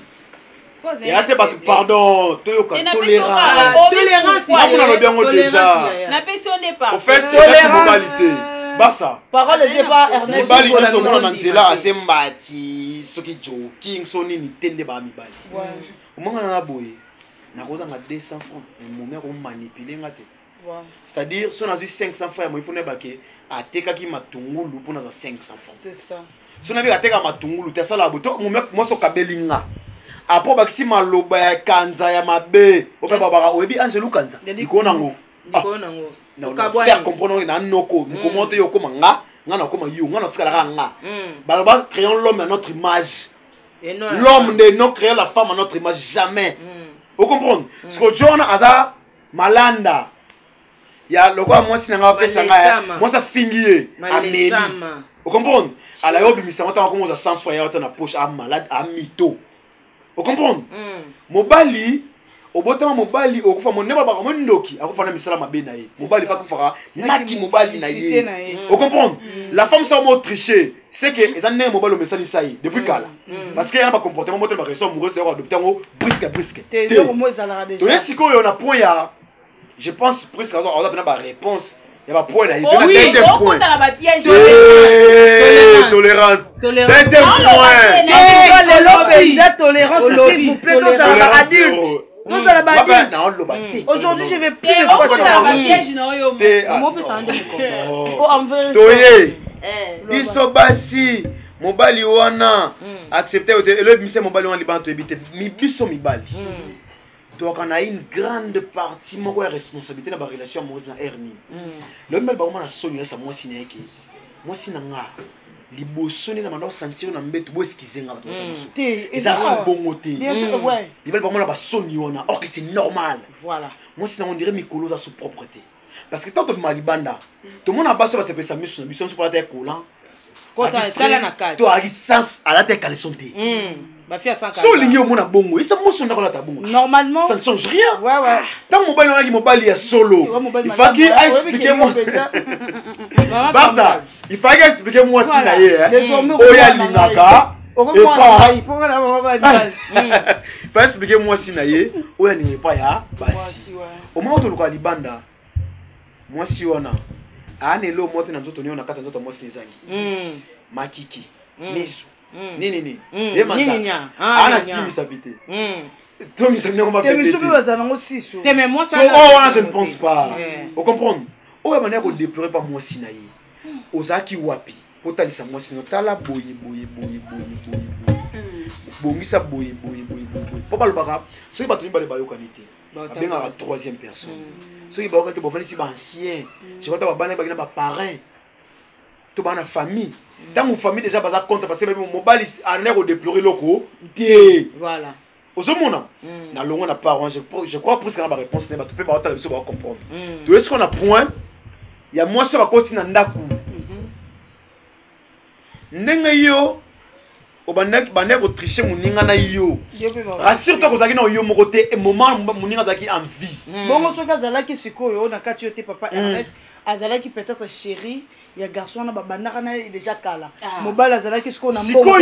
Et à tes pardon, tolérance. En fait, c'est la moralité. Bassa. Parole de pas Ernest. C'est-à-dire, si on a eu 500 francs, il faut que 500 francs. C'est ça. Si on a eu à après, si ma loba ya kanza ya mabe, ope babara oebi Angelou kanza. Iko nango. Non, faire comprendre na noko, commenter yo koma nga, na koma yo, na tsikala nga. Baloba créons l'homme à notre image. L'homme ne non créer la femme à notre image jamais. Vous comprenez? Parce que John aza malanda. Ya lokwa moi sinanga pesa nga. Moi ça fingier. Amélie. Vous comprenez? Ala yo bimisa mota komoza 100 fois ya na poche a malade a mito. Vous comprenez? Mobali, au bout d'un mobali, au couvent, mon ne va pas mon doki, à couvrir mes salam à bénaï. Mobali pas couvrir, naki mobali naïe. Vous comprenez? La femme sans mot tricher, c'est que les années mobali au message ça y est depuis qu'à là. Parce qu'il y a un comportement moteur par exemple amoureuse d'avoir adopté un mot brisque. T'es donc moi ça l'a déjà. Tu sais si quoi on a point à, je pense brisque à ça on a bien la réponse. Il y a un point là, il y a un deuxième point. Tolérance. Deuxième point. Tolérance, s'il vous plaît, nous sommes adultes. Nous sommes adultes. Aujourd'hui, je vais plus de fois sur la piège. Moi, je peux s'en dire. Toyé, Bissobassi, mon bali ouana, accepté, le monsieur mon bali ouana, liban, tu habites, mi bisso mi bali. Donc on a une grande partie de la responsabilité dans la relation amoureuse avec Hermine. Le même moment, or que c'est normal. Voilà. Moi, on dirait Mikolo a sa propreté. Parce que tant que Malibanda, tout le monde a passé par sa mission, sur la terre collant. Quand tu as licence à la terre calessonté. Normalement, ça ne change rien. Ouais, ouais. Tant que mon solo, il faut qu'il explique moi. Il faut qu'il explique moi si d'ailleurs. je ne pense pas. Vous comprenez? Vous manière que déplorer par moi Sinaï. Ozaki wapi. Potali sa moi Sinaï. Tala boye. Papa le barab. Ceux qui battent pas les barreaux qualité. Bien à la troisième personne. Ceux qui battent pour venir ici ancien. Je vois ta banane bagna ba parrain. Tu as une famille. Dans mon famille déjà bazar compte parce que même mon mobile en air au déplorer locaux. Voilà. Je crois presque que la réponse n'est pas tout peu par rapport à comprendre. Tu vois ce qu'on a point, il y a moi ça va continuer à ndaku. Nengayo, obanek banek autrichien moninga na yo. Rassure-toi que zaki na yo moroté et moment moninga zaki en vie. Bon on se casse là qui siko yo na katioté papa Ernest, azala qui peut-être chéri. Il y a garçon na babana na déjà kala mobile azala qui siko na mbongo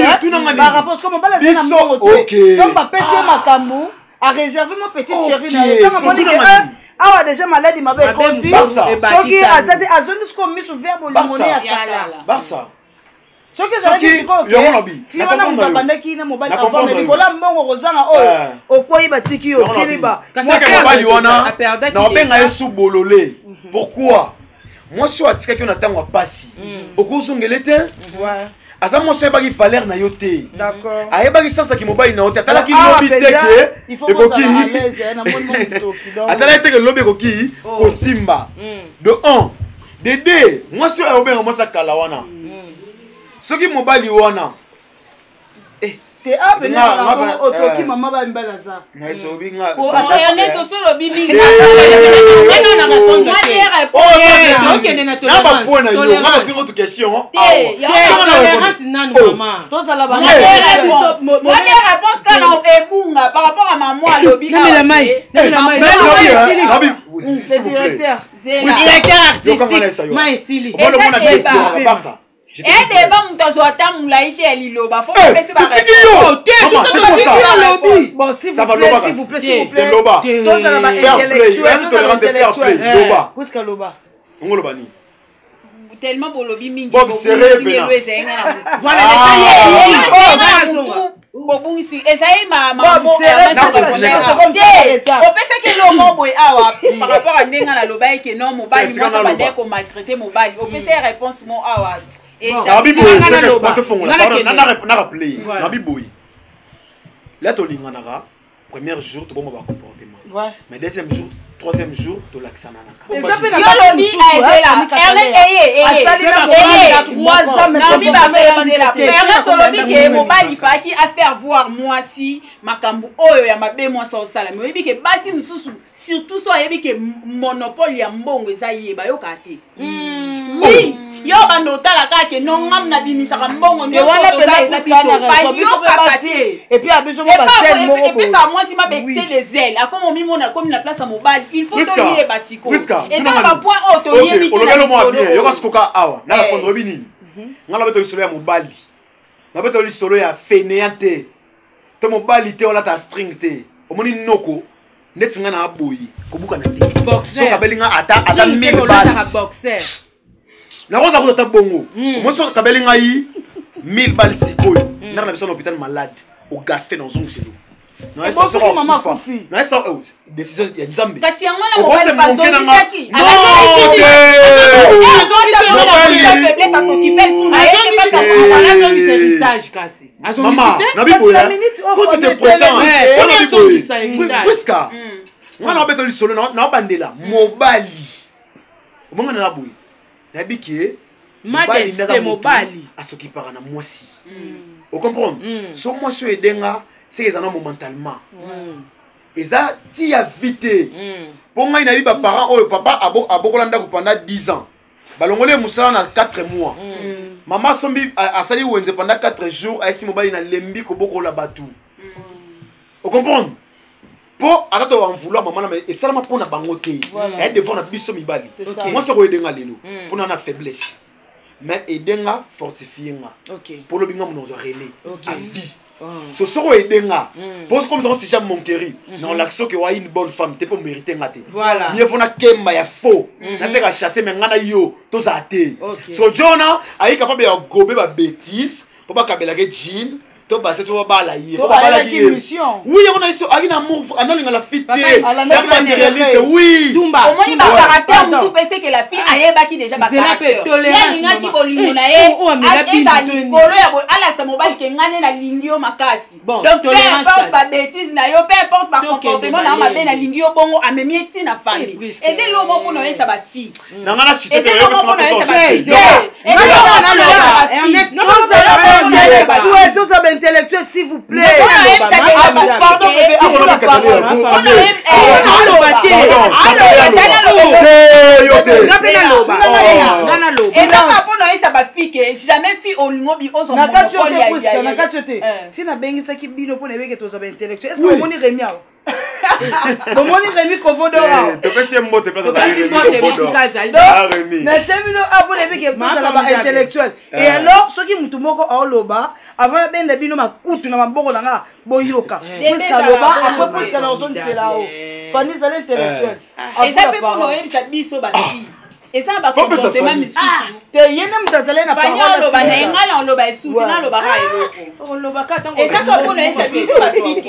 par rapport à ce que mobile azala na mbongo donc ba pese makambo a réservé mon petit chéri na yo comme on dit ah déjà malade ma belle conti soki azade azone siko mis sous verbe limoné ya kala barça soki azala qui siko yo monobi fiona mobabana ki na mobile avant Nicolas mbongo rozana o okoyi batiki yo kiliba kasi mobile wana na obenga yesu bololé pourquoi moi, je suis attiré à ce qu'on attend à passer. Au cours de l'été, je suis attiré à ce yoté. D'accord. Je suis attiré il faut que ça la et des banques dans la table, il faut que vous et Nabi Boy, c'est le portefeuille. Nabi Boy. Là, tu l'as premier jour, tu vas avoir comportement. Mais deuxième jour, troisième jour, tu l'as accès à la carte. Et ça, c'est yo bando tala kake non ngam na bimisa ka mbongo ndio wala pesa et puis a besoin de passer mon et puis ça moi si m'a baissé les ailes a comme mimo na comme la place à mobile il faut toyer basiko et ça va point autoyer ni yo ka skoka awa na prendre bini ngala beto solo ya mobile na beto solo ya fainéante to mobile te ola ta string te omoni noko neti nga na aboyi kobuka na te boxer so kabelinga ata 1000 balles boxer la rose a bongo. Moi, je suis allé 1000 balles. Je suis allé à l'hôpital malade. Au café dans zone. Non, elle sort de maman. Non, elle sort décision de Zambie. Parce qu'il y a un Nabiki, madame, c'est mobile. À ce qui parle, moi aussi. Vous comprenez? Si moi je suis denga, c'est les années mentalement. Et ça, tu as vite. Pour moi, il y a des parents, oh papa, à Bokolanda pendant 10 ans. Balongole Moussa dans 4 mois. Maman Sombi a sali Wenze pendant 4 jours, a essayé mobile dans l'embi que Bokola Batu. Vous comprenez? Pour arrêter de vouloir maman mais et ça m'a pour na bangoté elle devant na biso mibali moi ça ko edenga lelo pour na faiblesse mais aider-la fortifier pour le bien nous relais à vie. Ce sont aider-la parce comme ça on s'est jamais manqué dans l'action que une bonne femme t'es pour mériter maté voilà il faut na kemba ya faux na faire chasser mais ngana yo tous athées so Jonah a été capable de gober ma bêtise pour pas qu'elle ait jean to basse to ba la yé ba la mission oui on a ça agina amour analinga la fille c'est matérialiste oui au moins il va caractère vous pensez que la fille ayé ba qui déjà ba caractère il y a qui bolingo na yé alaxa mobile ke ngane na lingio makasi donc tolérance ba bêtise na yo peu importe ba comportement na ma ben na lingio bongo amemi ti na famille et c'est l'homme pour noyer ça ba fille na ngana cité de yo ça non intellectuel s'il vous plaît. Pardon, bébé. Bino ma kutu na maboko na nga boyoka musaloba akopo tsala ozonde tsela o Fanny zale intellectuel et ça peut pour noyer ça biso ba fi et ça ba comporter ma misu te yena mutazale na parole ba na ngala on loba isu na loba ra eloko on loba ka tango et ça peut pour noyer ça biso ba fi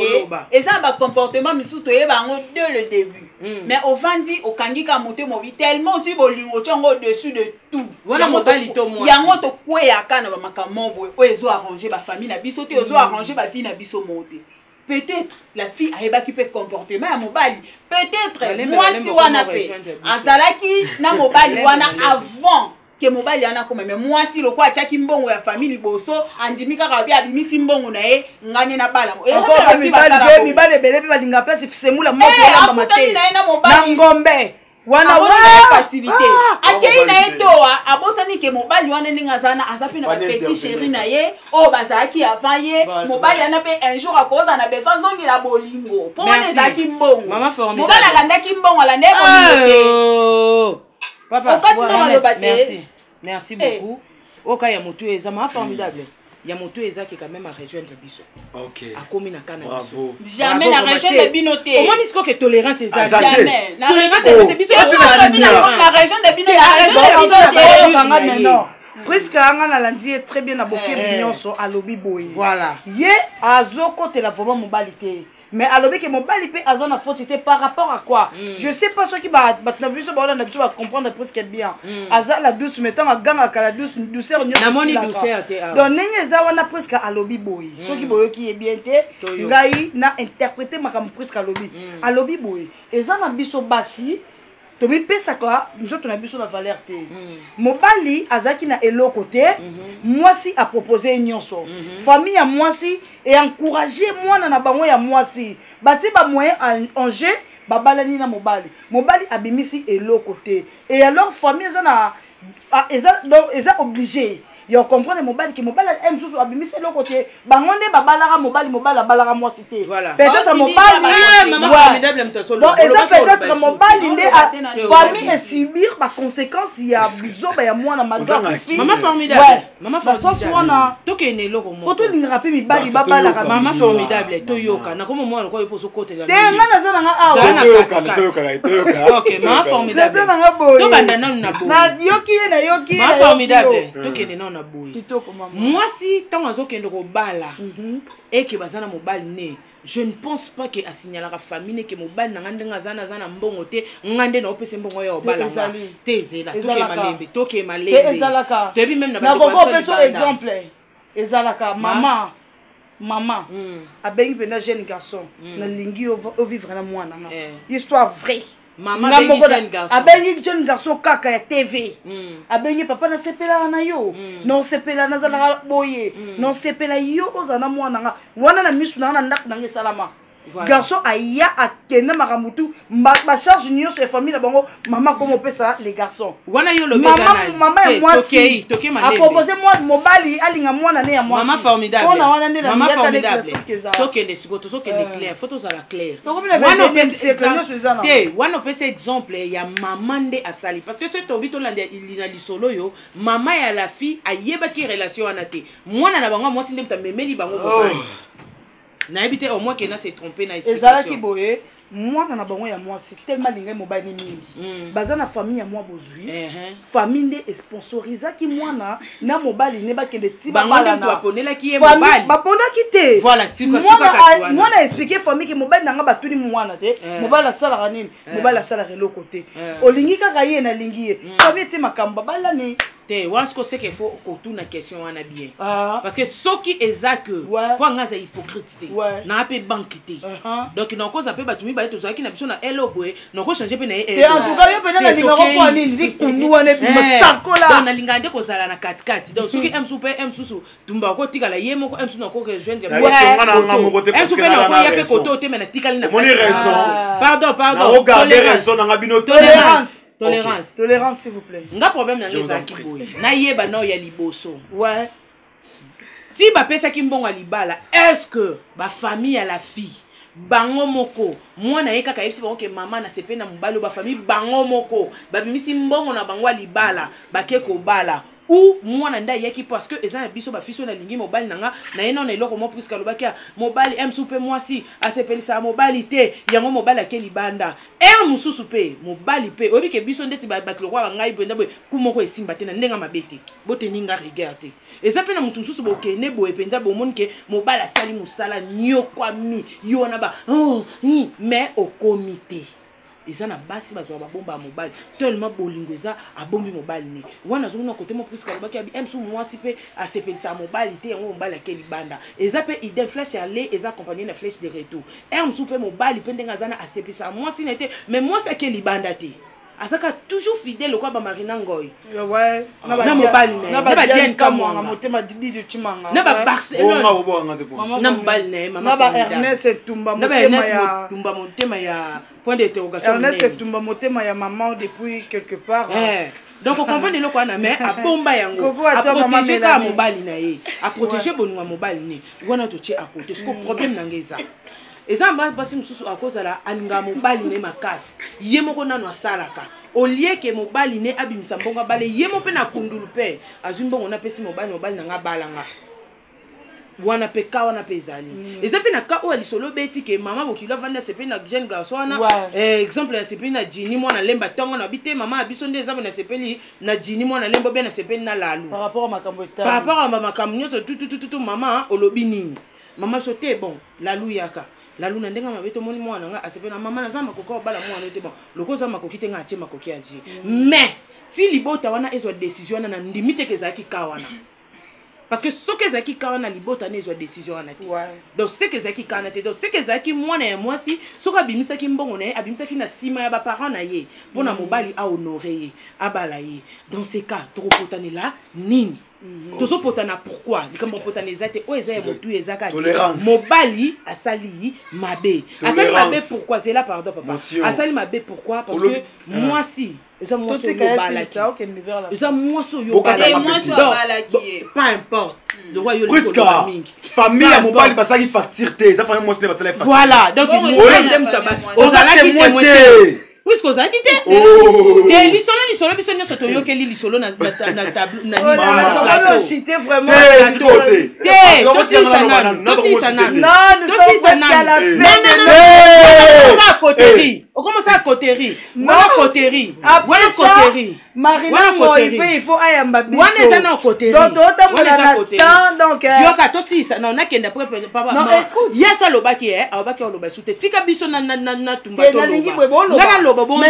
et ça ba comportement misu to yeba ngo dès le début mais au vandi au kangika monter mon vie tellement si bolingo tongo au-dessus de tout voilà mobali to moi yango to kwea kana ba makambo o ezo arranger ba famille na biso te ezo arranger ba fille na biso monter peut-être la fille a qui peut comporter mais à mobali peut-être moi si wana pe azalaki na mobali wana avant que mobali yana comme mais moi si loko achaki mbongo ya famille boso andimika ka bia bimisi mbongo na ye ngane na bala e ko ba mi bale bele pe balinga place semula mo lamba mate na ngombe wana wana facilité akei na etoa abosani ke mobali wana ninga sana azapi na petit chéri na ye o bazaki avant ye mobali yana pe un jour akoza na besoin zongi la bolingo pour les zaki mbongo mama formidable mobali alandaki mbongo la ne ko Papa, merci. Merci beaucoup. Ok, il y a mon tour, ça m'a formidable. Il y a mon tour, ça qui est quand même à rejoindre Bissot. Ok. À combiner à Canada. Bravo. Jamais la région de Binoté. Comment est-ce que tolérance est ça? Jamais. La région de Bissot. La région de Binoté. La région de Binoté. Presque à lundi est très bien à Boké Mignon à Lobby Boy. Voilà. Yé, à Zoko, t'es la vraiment mobalité. Mais alors que mon bali pe azon a faute c'était par rapport à quoi je sais pas ceux qui battent na biso ba na biso ba comprendre presque bien azal la douce mettant à gang à la douce douceur nyo na moni douceur donc nenge za wana presque à lobby boy ceux qui boyo qui est bien té ngai na interpréter makam presque à lobby boy ezan na biso basi to mi pesa quoi nous autres na biso na valeur té mon bali azaki na elo côté moi si a proposer nyonso famille à moi si et encourager moi na bango ya mwasi bati ba moyen en jeu babalani na mobali mobali abimisi eloko te et alors famille zana ils ont obligé yo comprendre mobali que mobali aime sous abimisi eloko te bango ne babalara mobali mobali babalara mwasi te peut-être mobali bon peut-être mobali ndé famille et subir par conséquence il y a buzo ba ya mwana malgré fille maman formidable maman fasona to ke ne loko mo to linga pe mi bali baba la maman formidable to yoka na komo mwana ko iposo kote la ndenga na zana nga awo to yoka OK maman formidable to bandana na bo na yoki na yoki maman formidable to ke ne na boye moi si tant azokende ko bala et ke bazana mobali ne je ne pense pas que à signaler la famille que mobali na ndenga zana zana mbongo te ngande na opese mbongo ya bala te zela to ke malembe te bi même na ba ko peso exemple ezalaka maman abengi pena jeune garçon na lingi o vivre na mwana na histoire vraie maman abengi jeune garçon kaka ya TV abengi papa na sepela na yo non sepela na zala boye non sepela yo ozana mwana nga wana na misu na ndako na nge salama Voilà. Garçon aya akena maramutu ma charge union sur famille la bango maman comme on peut ça les garçons wana yo le maman maman et moi si a proposé moi mobali alinga mwana né ya moi maman formidable maman formidable tokende sikoto tokende clair photos à la claire wana pe c'est union sur ça té wana pe c'est exemple ya maman ndé asali parce que c'est tobito lande ilina lisolo yo maman ya la fille ayeba ki relation anate mwana na bango moi si ndemta memeli bango Naibité au moins que na s'est trompé na explication. Ezala ki boye moi na bango ya moi c'est tellement linga mobali mingi. Bazana famille ya moi bozui. Famille ne sponsorisa ki moi na mobali ne ba ke de tiba bala na. Famille ba ponda ki te. Voilà, c'est quoi ça. Moi na expliquer famille ki mobali na nga ba tuni mwana te. Mobali la sala ranine, mobali la sala relo côté. Olingi ka kaye na lingié. Famille ti makamba bala ni. Te wa ce que faut qu'on tourne la question on a bien. Parce que ce qui est ça que quoi nga za hypocrite. Na pe banquité. Donc non cause pe ba tumi en tout cas, il tolérance, s'il vous plaît. Problème est-ce que ma famille a la fille? Bango moko moi na yeka kaipsi bango ke maman na sepe na mbalo ba famille bango moko ba bimisi mbongo na bango libala ba keko bala ou moi na nda yeki parce que eza na biso ba fiso na lingi mobali nanga na yena na eloko mo puisque loba kia mobali m soupe moi si a sepeli sa mobali te yango mobali ke libanda e musu soupe mobali pe obi ke biso ndeti ba baklo kwa ngai benda boy ku moko esimba te na ndenga mabete bote ninga regarder eza pe na mutu musu bo ke ne bo epenza bo monke mobali asali musala nyokwa mi yona ba oh ni mais au comité ils ont basi bazwa babomba a mobile tellement bolingweza abombi mobile ni wana zona côté mo plus kaloba ki m sou moi si pe a sepeli sa mobilité on mobile ke libanda eza pe idem flèche aller eza accompagner na flèche de retour m sou pe mobile pe ndenga zana a sepeli sa moi si n'était mais moi c'est ke libanda te asaka toujours fidèle au quoi ba marina ngoy ouais na mobile na ba bien comme moi motema didi de chimanga na ba Barcelone na mobile na mama na ba Ernest Tomba motema ya point d'interrogation Ernest Tomba motema ya maman depuis quelque part donc on comprend le quoi na mais a bomba yango a protéger ka mobile na ye a protéger bonwa mobile ni wana to tie a protéger ce problème na ngeza eza mba basi mususu akozala aninga mobali ne makasi ye moko nanu asalaka au lieu que mobali ne abimisa mbonga bale ye mo pe na kundulu pe azimbongo na pesi mobali na nga balanga wana pe ka wana pe ezali eza pe na ka o lisolo beti ke mama bokilo vanda sepe na jeune garçon na exemple sepe na jini mwana lemba tongo na bité mama abiso nde ezaba na sepeli na jini mwana lemba bien na sepeli na lalu par rapport à makambo eta par rapport à makambo nyoso tout mama olobi nini mama soté bon lalu yaka la luna ndenga mabeto moni mwana nga asepena mama na zama kokoko bala mwana te bon lokoza makokite nga atema koki aji mais si libota wana ezwa decision na ndimite ke zaki kawana parce que ce que zaki kawana libota na ezwa decision na donc ce que zaki kana te donc ce que zaki mwana ya mwasi soka bimisa ki mbongo na abimisa ki na sima ya ba parents na ye pona mobali a honorer abala ye dans ces cas trop potanela nini tozo potana pourquoi comme potana ezate o ezay motu ezaka mobali asali mabe asali mabe pourquoi c'est là pardon papa asali mabe pourquoi parce que moi si ça moi so yobala ça OK univers là ça moi so yobala moi so yobala qui pas importe le roi yoli famille à mobali basali facture té ça famille moi c'est basali facture voilà donc on aime tabac on a témoigné puisque vous avez dit c'est l'isolo c'est toi qui l'isolo na table na on chiter vraiment non mais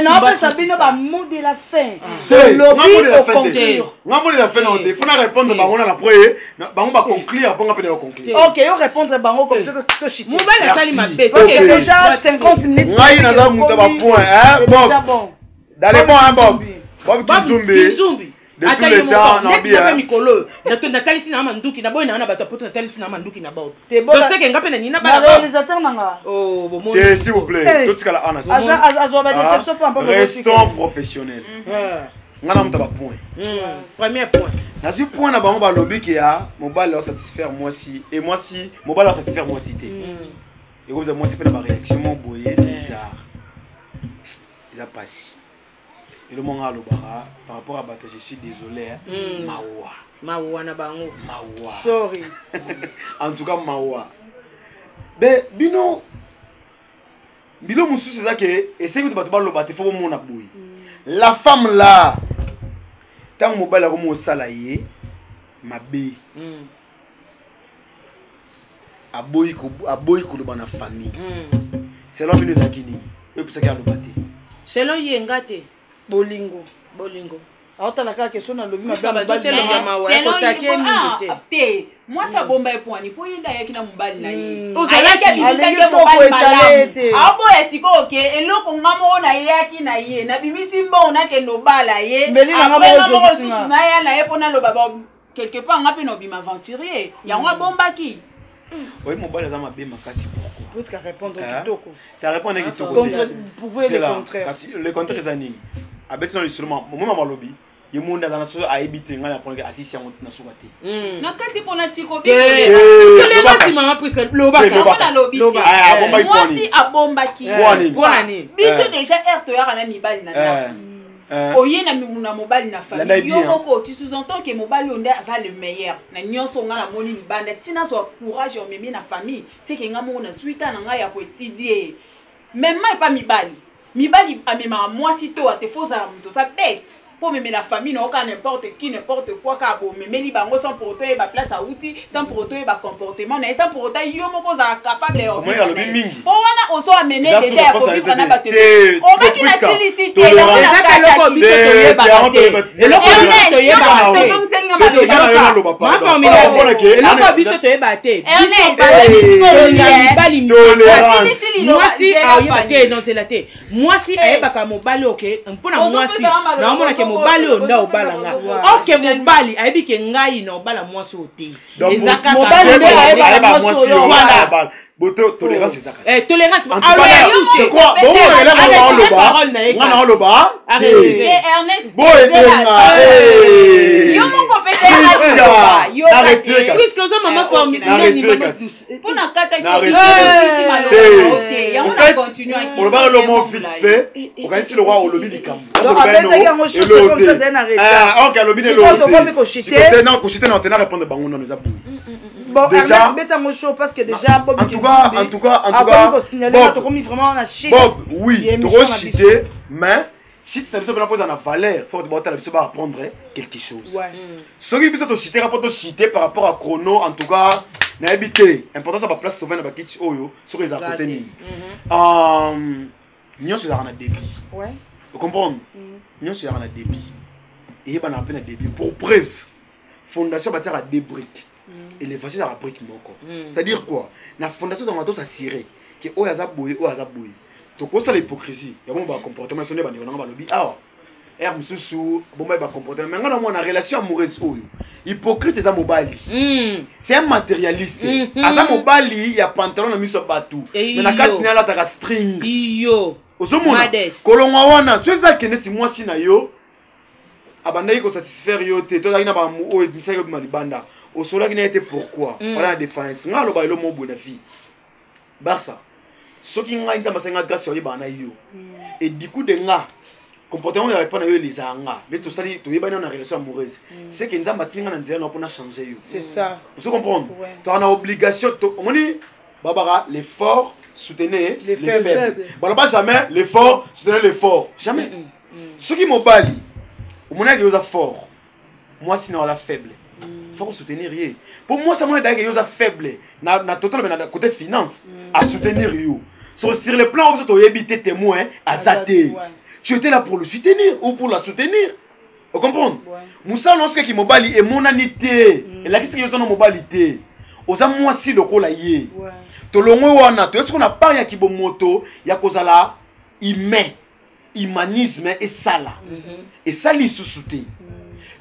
non, ça va mot de la fin. Il faut répondre à la première. On va conclure après OK, on répondre à Bango comme ça. Mon bel OK, déjà 50 minutes. Bon. D'aller bon, Bob Kizumbi. de tout le temps en ambiance. S'il vous plaît, tout ce qu'elle a en restons professionnels. Premier point. Dans ce point, on a un lobby qui a mon bal leur satisfaire moi si et moi si mon bal leur satisfaire moi si. Et vous avez moi si pas la réaction mon boyer bizarre. Il a passé. Et le moment à l'obara par rapport à bateau je suis désolé mawa. Mawa na bango. Mawa. Sorry. En tout cas mawa. Mais bino bilo musu c'est ça que essaye de battre le bateau faut mon abouy. La femme là, tant que mobile a comme au salarié, ma bé, aboy ko bana famille. Selon ministre Kini, et pour ça qu'il a le batté. Selon Yengate, bolingo. Alors t'as la carte question dans le bima. Moi ça bomba et point. Il faut y aller qui n'a pas de naïe. Aux alentours qui visent mon balai. Ah bon, est-ce que ok? Et là qu'on maman on a yaki naïe. N'abîmez simba on a que nos balai. Mais les mamans aussi naïe naïe pour n'aller au baba quelque part on a pu nos bima aventurier. Y a on a bomba qui? Oui mon balai ça m'a bien marqué pourquoi? Parce qu'à répondre au kitoko. T'as répondu au kitoko. Prouver le contraire. Le contraire les anime. Avec son instrument. Mon maman lobby. Il y a des gens qui ont habité, qui ont assis à la souveraineté. Non, quand tu prends un petit copie, tu es pour me la famille, n'importe qui, n'importe quoi, car pour me sans pour ma place à outils, sans pour ma comportement, sans pour toi, yo moko za capable de. On s'est amené déjà à vivre en abattu. On va qu'il a sollicité, on a sacrifié, mon bali on a au balanga. Or que mon bali a dit que ngai non bala moi sauté. Les acas voilà. Boto tolérance les acas. Eh tolérance. Ah c'est quoi? Bon on le bas. Arrêtez. Ernest. Bon et yo mon compétent. Yo arrêtez. Puisque ça maman formule pour la cata qui est malheureux. On continue à on va le moment vite fait. On va dire le roi au lobby du camp. Donc après ça comme ça c'est un arrêt. Ah on lobby le lobby. C'est quoi me citer? Non, citer non, tu n'as répondre bango non nous a. Bon, déjà, parce que déjà Bob en tout cas Bob vraiment on a shit. Bob oui, trop shité, mais shit c'est besoin poser en valeur, faut de bataille besoin apprendre quelque chose. Ouais. Ce qui besoin de shiter rapport shiter par rapport à chrono en tout cas na habité. Important ça va place trouver na bakiti oyo sur les appartenir. Nyon sur na débit. Ouais. Vous comprenez? Nyon sur na débit. Et ben on appelle na débit pour preuve. Fondation bâtir à des briques. Et les façons à la brique moko. C'est-à-dire quoi? La fondation de Matos a ciré. Que Oyazaboui. Donc, on a l'hypocrisie. Il y a un comportement, il y a un lobby. Ah, Hermes Soussou, il y a un comportement. Mais on a une relation amoureuse. Hypocrite, c'est un mobali. C'est un matérialiste. À un mobali, il y a un pantalon, il y a un bateau. Mais la carte, il y a un string. Iyo. Osomona. Kolongawana, c'est ça qui est net, moi, si na yo. Abandaï, qu'on satisfait, yo, t'es toi, il y a un mot, il y a un malibanda. Au soleil n'a été pourquoi on a défense n'a le bail le mot bonne vie Barça ce qui n'a été passé n'a grâce sur les banaïo et du coup de n'a comportement il n'y avait pas eu les anga mais tout ça dit tout y va dans la relation amoureuse c'est qu'ils ont bâti un désir on a changé c'est ça vous comprenez tu as une obligation on dit Barbara l'effort soutenez les faibles Barbara jamais l'effort soutenez l'effort jamais ce qui m'ont bail on a quelque chose fort moi sinon la faible faut qu'on soutenir rien. Pour moi, ça m'a dit que vous êtes faible. Na total mais na côté finance à soutenir you. Sur le plan où vous êtes habité témoin à zaté. Tu étais là pour le soutenir ou pour la soutenir. Vous comprenez? Moussa lorsque qui mobali et mon anité. Et la question que vous en mobilité. Aux a moi si le colayer. To longo wana to est-ce qu'on a pas ya kibomoto ya kozala humain, humanisme et ça là. Et ça l'issue soutenir.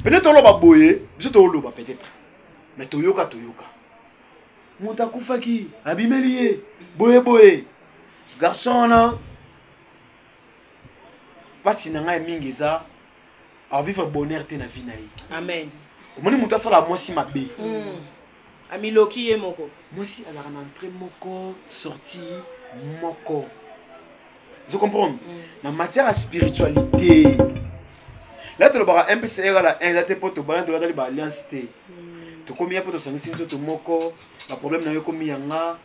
Peut-être on va boyer, peut-être. Mais Toyoka. Monta Koufaki, abimelié, boye. Garçon, non. Pas si n'a pas mingeza, à vivre bonheur dans la vie. Amen. Moi, je suis un peu plus Amiloki et Moko. Moi aussi, elle a rentré Moko, sorti Moko. Vous comprenez? Dans la matière de spiritualité, là, tu as un MPCR à la 1, là, tu as un alliance T. Tu as combien de personnes qui sont Moko, le problème n'a pas mis en là,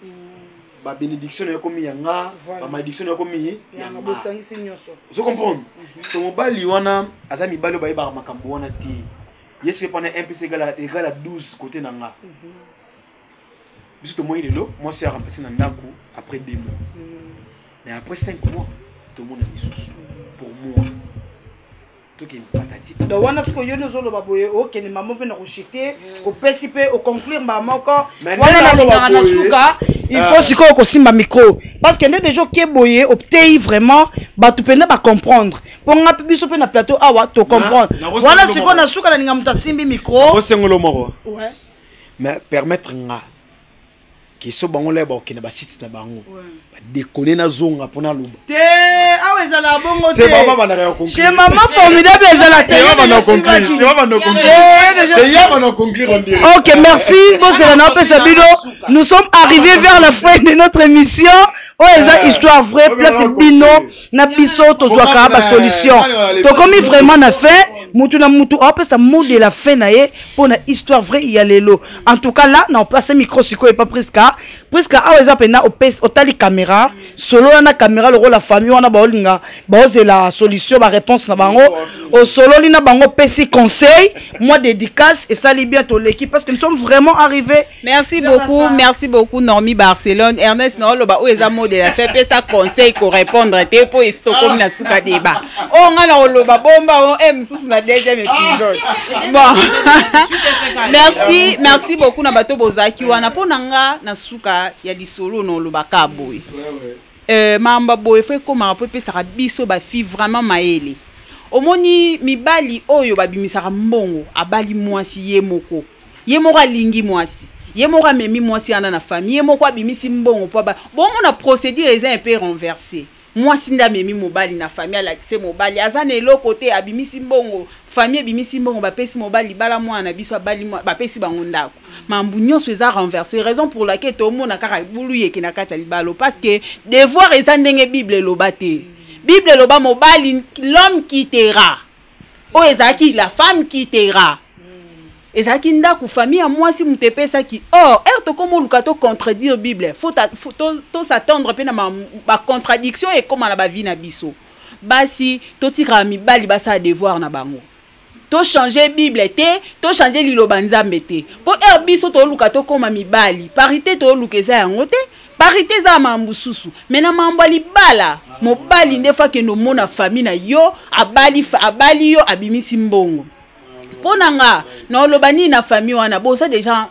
la bénédiction n'a pas mis en là, la malédiction n'a pas mis en là. Vous comprenez? Si on a un liwana, on a un liwana, on a un Yes, que pendant un PC égal à 12 côté nanga. Juste au moyen de l'eau, moi c'est remplacé Nandaku après 2 mois. Mais après 5 mois, tout le monde a mis sous. Pour moi, tout qui est patati. Donc, on a ce que nous avons dit, que maman peut nous rejeter, au participer, au conclure, maman encore. Il faut aussi qu'on aussi ma micro. Parce que les gens qui boyé opté vraiment, bah tu peux ne pas comprendre. Pour un public sur le plateau, ah ouais, tu comprends. Voilà ce qu'on a su quand on a mis ta simbi micro. Ouais. Mais permettre nga qui soit bango là, bango qui ne bachisse ne bango. Déconner na zonga pour na louba. Té, ah ouais ça la bongo. C'est maman va n'arriver à conclure. Chez maman formidable ça la té. Il va nous conclure. Ok merci. Bon c'est la nope Sabino. Nous sommes arrivés vers la fin de notre émission. Oh, c'est une histoire vraie, place bino, na biso tozwa ka ba solution. Donc comme vraiment na fait, mutu on peut ça mot de la fin na ye pour na histoire vraie il y a lelo. En tout cas là, na on place micro siko et pas presque ah ouais ça pena au tali caméra, solo na caméra le rôle la famille on a ba olinga, ba c'est la solution ba réponse na bango. Au solo li na bango pesi conseil, moi dédicace et ça li bientôt l'équipe parce que nous sommes vraiment arrivés. Merci beaucoup Naomie Barcelone, Ernest Nolo ba oza de la FEP, ça conseille qu'on répondre à tes points comme la soupe à débat. On a le bomba, on aime sous la deuxième épisode. Bon, merci beaucoup. Nabato Bozaki, on a pour nanga na souka y a du solo non le bakaboy. Mamba boy fait comme un peu ça rabisso ba fille vraiment maélé. Omoni mi bali oyo babi misara mbongo abali mwasi yemoko yemora lingi mwasi. Yemora memi moi si ana na famille yemoko bimi simbongo po ba bon on a procédé les uns un peu renversé moi sinda memi mobali na famille a l'accès mobali azana elo côté abimi simbongo famille bimi simbongo ba pesi mobali bala moi na biso bali moi ba pesi bango ndako mambu nyonso eza renversé raison pour laquelle to mona kaka bulu yeki na kata libalo parce que devoir eza ndenge bible loba te bible loba mobali l'homme quittera o ezaki la femme quittera. Et ça qui n'a qu'une famille à moi si m'te paie ça qui or est comme on lukato contredire Bible faut s'attendre peine à ma contradiction et comment la vie na biso basi to tira mi bali basa devoir na bango to changer Bible te to changer liloba nzambe te po er biso to lukato comme mi bali parité to lukeza yango te parité za mambu susu mena mambo li bala mo bali ndefa ke no mona famille na yo abali yo abimisi mbongo. Pour nanga, non l'obani na famille on a bossa déjà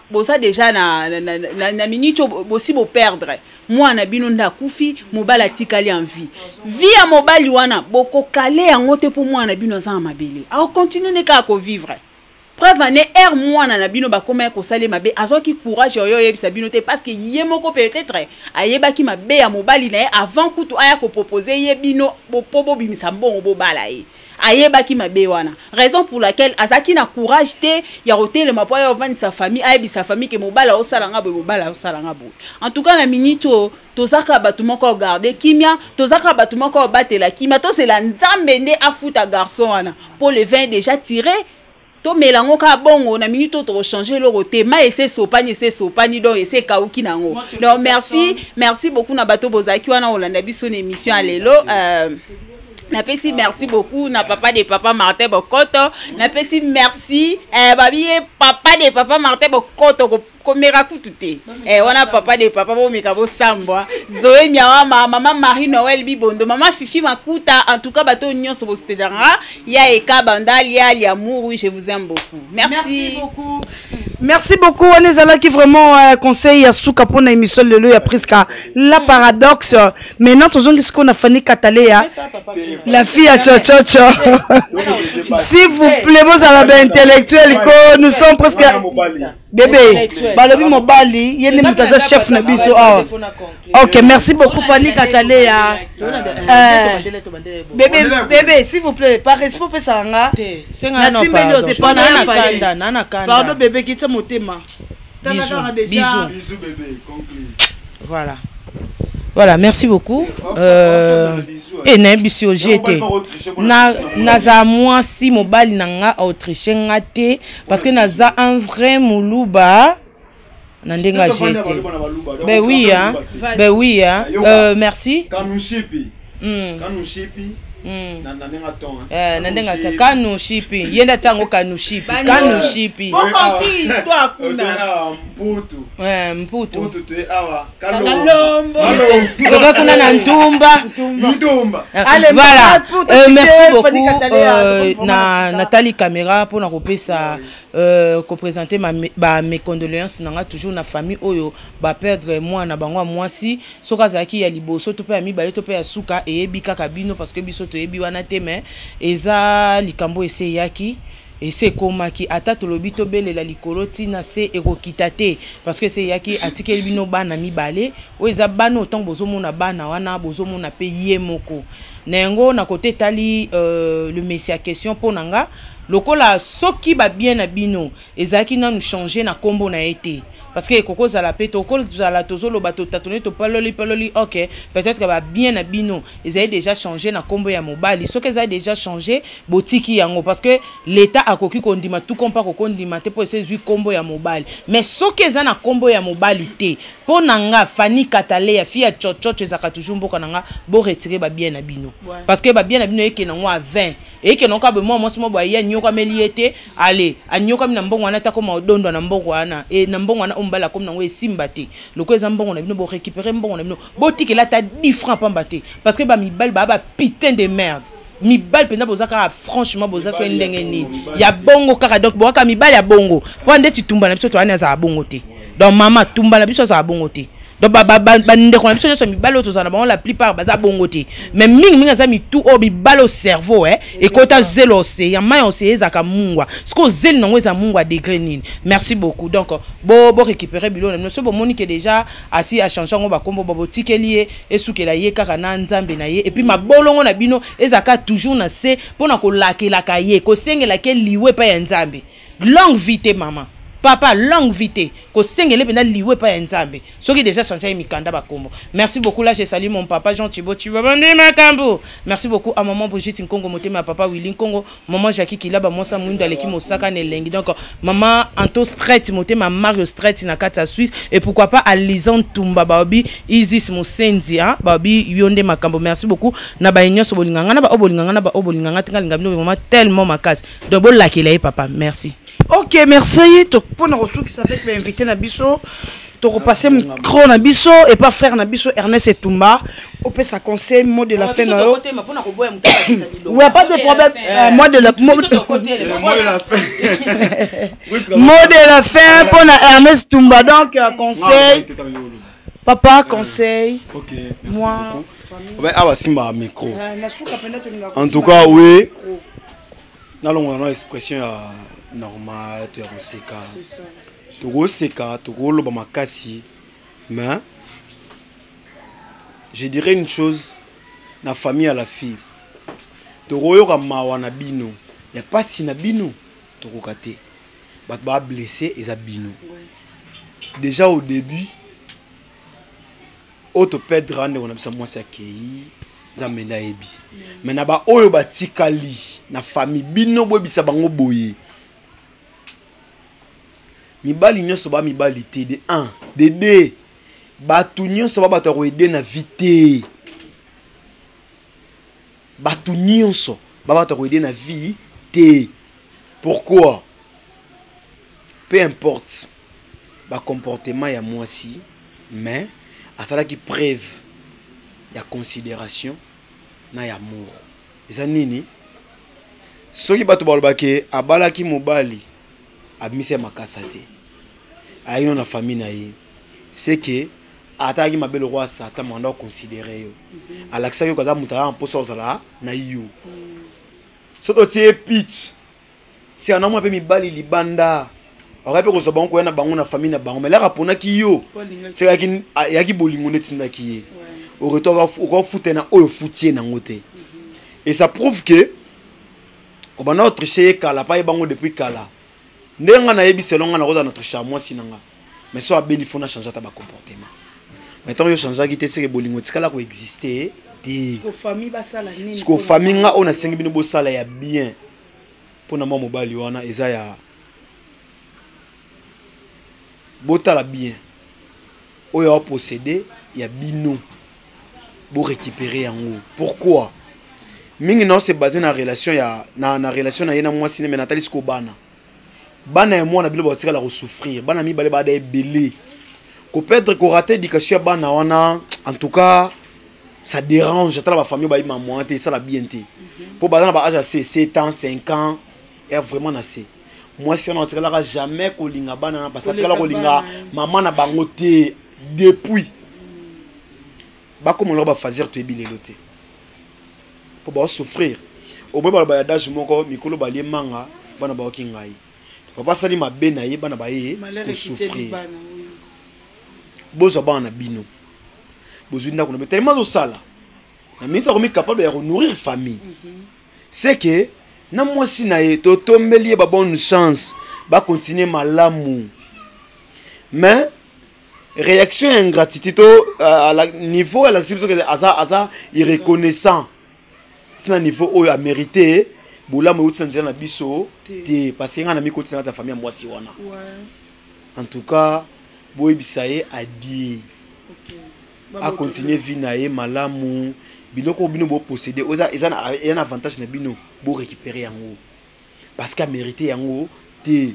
na minute aussi beau perdre. Moi na binunda kufi mobala tikali en vie. Vie à mobali wana boko kalé en honte pour moi na binoza amabele. A continuer ne ka ko vivre. Preuve année R moi na bino ba koma ko salé mabe azoki courage yo yebi sabinote parce que yemoko peut-être ayeba ki mabe ya mobali na avant kutu aya ko proposer yebino bopobo bimisa mbongo bobala e. Ayeba ki mabe wana raison pour laquelle azaki na courage te ya hôtel mapo ya vendre sa famille ayebi sa famille ke mobala o salanga bo mobala o salanga bo en tout cas na minute tozaka bato moko garder kimia tozaka bato moko batela kimia to c'est la nzambe nde afuta garçon wana pour le vin déjà tiré to melango ka bongo na minute to changer le roté ma ese sopani ese sopani donc ese kauki nango donc merci beaucoup na bato bozaki wana olanda biso na émission alelo merci beaucoup na papa de papa Martin Bokoto na pesi merci papa de papa Martin Bokoto komera kutute wana papa de papa bo mikabo sambwa Zoé miawa maman Marie Noël Bibondo maman Fifi Makuta en tout cas bato nyonso bo stedanga ya eka bandal ya l'amour oui je vous aime beaucoup merci beaucoup. Merci beaucoup. On est là qui vraiment conseil à Souka pour la émission de l'eau. Prisca la paradoxe. Maintenant, tout ce qu'on a Fanny Catalea, la fille à Tchotchotcho. S'il vous plaît, vous avez intellectuel. Nous sommes presque bébé. Balobi Mobali, il y a des chefs. Ok, merci beaucoup, Fanny Catalea. Bébé, s'il vous plaît, par respect, ça va. Pardon, bébé, qui mon thème. Bisous, bébé. Voilà. Voilà, merci beaucoup. Et n'importe j'étais. Naza moi si mon bal n'anga autrichien gâté parce que naza un vrai moulouba. N'endenga j'étais. Ben oui hein. Ben oui hein. Merci. Merci beaucoup Nathalie Caméra pour nous présenter mes condoléances toujours na famille oyo ba perdre moi na bango moi si sokazaki ya liboso to pe ami ba to pe ya suka e bika kabino parce que biso mais eza likambo ese yaki ese koma ki ata tolobi tobele la likoloti na se erokitate parce que c'est yaki atikeli bino bana mibale o eza bana autant bozomona bana wana bozomona pe ye moko nengo na côté tali le messia question ponanga lokola soki ba bien na bino ezaki na nous changer na kombo na été parce que koko za la peto koko za la tozo lo bato tatone to paloli paloli OK peut-être que ba bien na bino ezay déjà changé na kombo ya mobali soki ezay déjà changé botiki yango parce que l'état akoki kondima tout kompa ko kondima te po ezui kombo ya mobali mais soki eza na kombo ya mobali te ponanga Fanny Katale ya fia tchotchot ezaka toujours mboka nanga bo retirer ba bien na bino parce que ba bien na bino yeke na moi 20 yeke na ka be moi moi mo ba ya nyoka meliete allez anyoka mina mbongo wana ta ko ma odondo na mbongo wana e na mbongo wana mbala comme na we simbate loko eza mbongo na bino bo récupérer mbongo na bino botike la ta 10 francs pambate parce que ba mibal ba putain de merde mibal penda bozaka franchement bozaso ndenge ni ya bongo kaka donc boka mibal ya bongo po nde titumba na biso to ana za bongo te donc mama tumba na biso za bongo te donc ba ndeko na biso nyonso mibal oto za na ba la plupart baza bongo te mais mingi za mitu o mibal au cerveau et kota zelo se ya mayo se ezaka mungwa sko zelo nongweza mungwa degré nini. Merci beaucoup donc bo récupérer bilo na biso bo monique déjà assis à changer ngo ba kombo ba botikelié esuke la ye kaka na nzambe na ye et puis mabolongo na bino ezaka toujours na se pona ko lakela kaye ko sengela ke liwe pa ya nzambe longue vie maman papa longue vite ko sengele pena liwe pa nzambe soki déjà changé mikanda ba kombo. Merci beaucoup là je salue mon papa Jean Thibaut Tshibabandi Makambo. Merci beaucoup à maman Brigitte Nkongo moté ma papa Willy Nkongo maman Jackie Kilaba Mosa Mwindo aleki Mosaka Nelengi donc maman Anto Strait moté ma Mario Strait na kata Suisse et pourquoi pas à Lison Tumba baobi Isis Mosendi hein baobi Yonde Makambo. Merci beaucoup na ba nyoso bolinganga na ba obolinganga na ba obolinganga tinga linga bino maman tellement makasi donc bon lakela papa. Merci. OK merci pour nous recevoir qui s'appelle invité Nabiso, te repasser micro Nabiso et pas frère Nabiso Ernest Tomba. Au peut ça conseil mot de la fin. Ouais pas de problème. Moi de la mot de la fin. Mot de la fin pour Ernest Tomba donc conseil. Papa conseil. OK. Moi. Ouais ah simba micro. En tout cas oui. Nous avons une expression normal, tu es au seka. Tu es au seka, tu es mais je dirais une chose, la famille à la fille. Tu es au Mawanabino. Il n'y a pas si nabino. Tu es au Kate. Tu es blessé et abino. Déjà au début, tu peux te rendre on a besoin de moi s'accueillir. Zamena ebi. Mais na ba oyo ba tikali na famille bino boye bisa bango boye. Mibali nyoso ba mibali te de 1 de 2 batu nyoso ba batu ko aider na vite batu nyoso ba batu ko aider na vie te pourquoi peu importe ba comportement ya moi si mais asala qui preuve ya considération na ya amour eza nini soki batu balobake abalaki mobali abmise makasa te aino na famille na ye c'est que ataki mabele roi satan manda considérer yo alaxa yo kaza mutala en poso zala na yo soto tie pitch si ana mwa pe mibali libanda aurait pu kosoba ko na bango na famille na bango mais la rapona ki yo c'est yaki yaki bolingo netina ki au retour au foutena au foutier na ngote et ça prouve que on a triché kala pa bango depuis kala ndenga na yebi selon na rosa notre charme sinanga mais soit beli faut na changer ta comportement maintenant yo changer qui te c'est bolingo tikala ko exister ti ko famille ba sala nini ko famille nga on a sengi bino bo sala ya bien pour na mama mobali wana eza ya botala bien oyo a posséder ya bino bo récupérer yango pourquoi mingi non c'est basé na relation ya na relation na yena moi cinéma natalis ko bana bana et moi na bilo botika la souffrir bana mi balé ba de belé ko perdre ko rater éducation bana wana en tout cas ça dérange j'attends ma famille ba maman té ça la bienté pour bana ba âge à 7 ans 5 ans est vraiment assez moi si on tika la jamais ko linga bana parce que tika la ko linga maman na bango té depuis ba comme on va faire te bilé loté pour pas souffrir au moins ba d'âge moko mikolo ba les manga bana ba okingai papa sali ma benaye bana ba ye pour souffrir bozo bana bino bozo ndako na tellement zo sala na ministre comme capable de nourrir famille c'est que na moi si na ye to tombelier ba bonne chance ba continuer malamu mais réaction ingratitude à la niveau à l'acceptation que asa irreconnaissant c'est un niveau où il a mérité bola mo uti na biso te parce que ngana mi kotina ta famille moi si wana en tout cas boy bisaye a dit a continuer vie na ye malamu biloko bino bo posséder oza eza un avantage na bino bo récupérer yango parce que a mérité yango te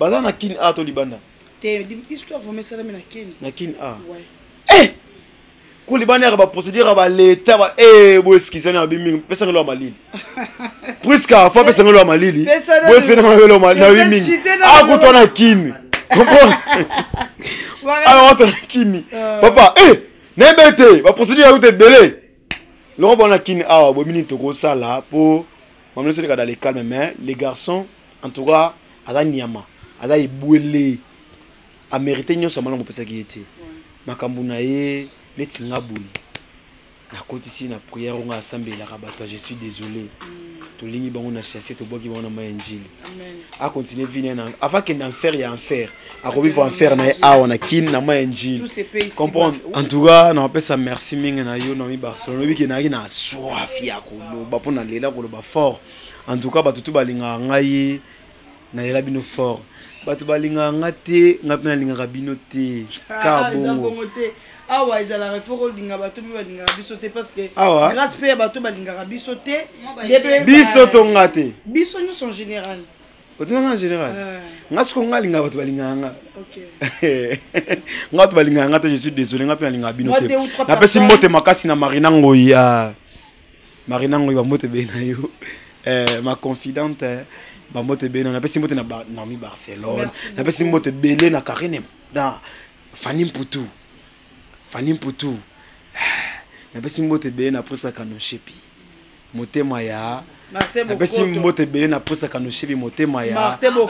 bazana kin a to libanda te histoire vous me sala na kin a eh quand les bannières va procéder à l'État va vous excusez na biming personne ne l'a malili presque à fois personne ne l'a malili personne ne l'a malili na biming ah quand on a kini comprends alors on a kini papa n'embêtez va procéder à vous êtes belé l'on va on a kini ah bon minute gros ça là pour m'amener sur les cadres les calmes mais les garçons en tout cas à la niama à la ibuele à mériter nous sommes là pour ça qui était ma cambounaie Let's ngabuli. Na koti si na prière on assemble la rabato. Je suis désolé. To lingi bango na chassé to boki bango na maenjili. Amen. A continuer venir na avant que d'enfer ya enfer. A revivre enfer na a on a kin na maenjili. Tous ces pays. Comprendre. En tout cas, na pesa merci mingi na yo Naomie Barcelone bi ki na ki na soif ya ko lo ba pona lela ko lo ba fort. En tout cas ba tutu ba linga ngai na lela bino fort. Ba tu ba linga ngate ngapi na linga rabino te. Ka bongo. Ah ouais, ils ont la réforme parce que grâce à bateau en général. En général. Ok. Je suis désolé, ma confidente, Naomie Barcelone, Fanny Poutou. Fanny Poutou, je ne sais pas si je suis après ça que je suis.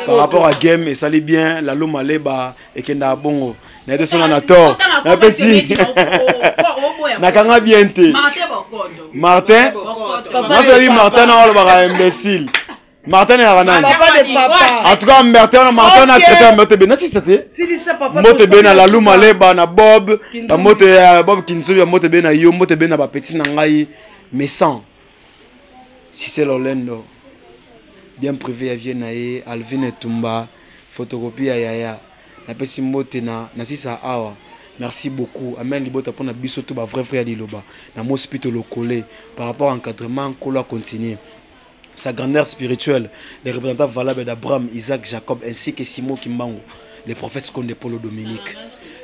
Par rapport à game et ça allait bien, la lome allait bas et qu'elle n'a bon. Je ne sais pas tort. Martin, moi je dis Martin, on va imbécile. Martin est un papa de papa. En tout cas, Martin a traité un moté bien. Si c'était. Si c'est papa. Moté bien à la Luma Leba, na Bob. Moté Bob Kinsu, moté bien à Yo, moté bien à Petit Nangai. Mais sans. Si c'est l'Orlando. Bien privé à Viennae, Alvin et Tumba. Photocopie à Yaya. La Pessi Motena, Nasisa Awa. Merci beaucoup. Amen. Libota pour la bisotou, ma vraie frère Diloba. La Mospito le collé. Par rapport à l'encadrement, Kola continue. Sa grandeur spirituelle, les représentants valables d'Abraham, Isaac, Jacob, ainsi que Simon Kimbangou, les prophètes Skonde Polo Dominique,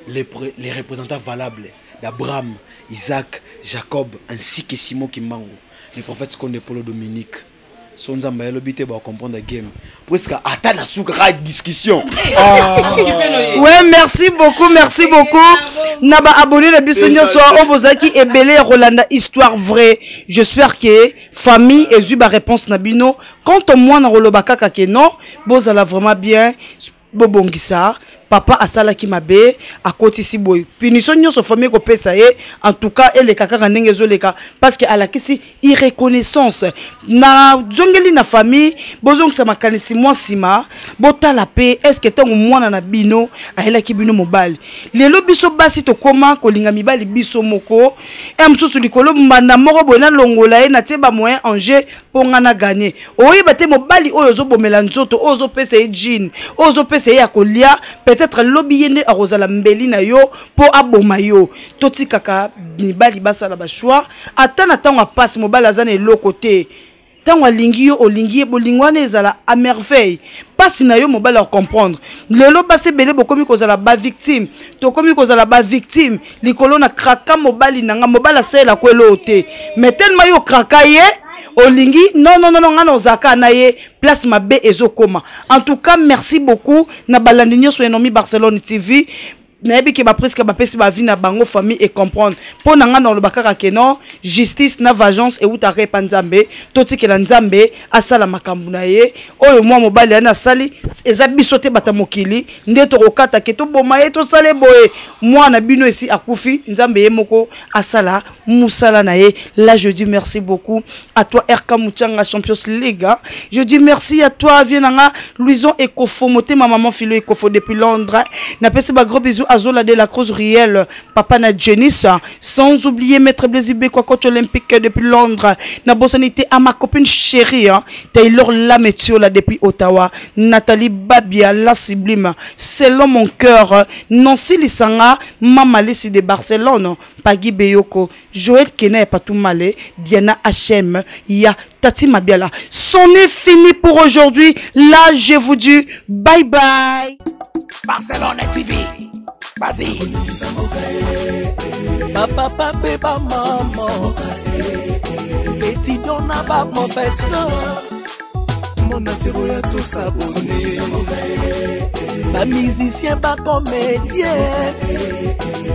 les représentants valables d'Abraham, Isaac, Jacob, ainsi que Simon Kimbangou, les prophètes Skonde Polo Dominique, Son zambé lobité va comprendre la game. Presque attends la soukra discussion. Ouais, merci beaucoup. Naba abonné la bisonio soir obozaki et belé Rolanda histoire vraie. J'espère que famille et zuba réponse nabino. Quant au moins na rolobaka kake non, bozala vraiment bien. Bobongisa, papa asala ki mabe, akoti si boy. Punition nyo so famille ko pesa ye, en tout cas elle kaka kanenge zo leka parce que ala kisi irreconnaissance. Na zongeli na famille, bozongisa makanisi mwa sima, bota la paix, est-ce que tango mwana na bino, ala ki bino mobali. Lelo biso basi to koma ko linga mibali biso moko, msusu likolo mbanda moko bona longola ye na teba moyen enjeu ponga na gagner. Oyi bate mobali oyo zo bomela nzoto, ozo pesa ye jean, ozo pesa ya kolia. Peut-être l'obéiné à Rosalambeli na yo pour abomayo. Toti kaka ni bali basa la bashwa. Attends, on passe mon balazane et l'autre côté. Tant on lingi yo, lingi bolingwane zala à merveille. Passe na yo mon balor comprendre. Le lo basse belé bo komi kozala ba victime. To komi kozala ba victime. Likolo na kraka mon bali nanga mon balase la kwelo ote. Mais tellement yo krakaye. Olingi, non, ngano zaka naye, place ma be ezo koma. En tout cas, merci beaucoup. Na balandinyo so Naomie Barcelone TV. Naebi ki ba presque ba pesi ba vie na bango famille et comprendre. Po nanga no bakaka keno, justice na vengeance et utare panzambe, toti ke la nzambe asala makambu naye. Oyo mwa mobali ana sali, ezabi sote bata mokili, ndeto kokata ke to boma ye to sale boye. Moi na bino ici akufi, nzambe ye moko asala musala naye. Là je dis merci beaucoup à toi RK Muchanga Champions League. Hein? Je dis merci à toi Vienanga, Louison Ekofo moté ma maman Philo Ekofo depuis Londres. Na pesi ba gros bisous Azola de la Cruz Riel, Papa na Jenice, sans oublier Maître Blaisibé, coach olympique depuis Londres, na Bosanité à ma copine chérie, hein? Taylor Lametiola depuis Ottawa, Nathalie Babia, la Sublime, selon mon cœur, Nancy Lissanga, Mama Lissi de Barcelone, Pagui Beyoko, Joël Kena et Patou Malé, Diana Hachem, Ya Tati Mabiala. C'en est fini pour aujourd'hui, là je vous dis bye bye. Barcelone TV. Vas-y. Papa, papa, maman. Petit don n'a pas mon festin. Mon attiré à tous abonnés. Pas musicien, pas comédien.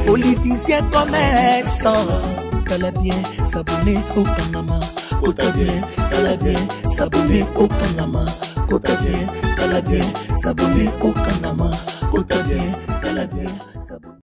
Politicien, commerçant. T'as bien s'abonner au Panama. T'as bien s'abonner au Panama. T'as bien s'abonner au Panama. Bien, t'as la bien, ça va.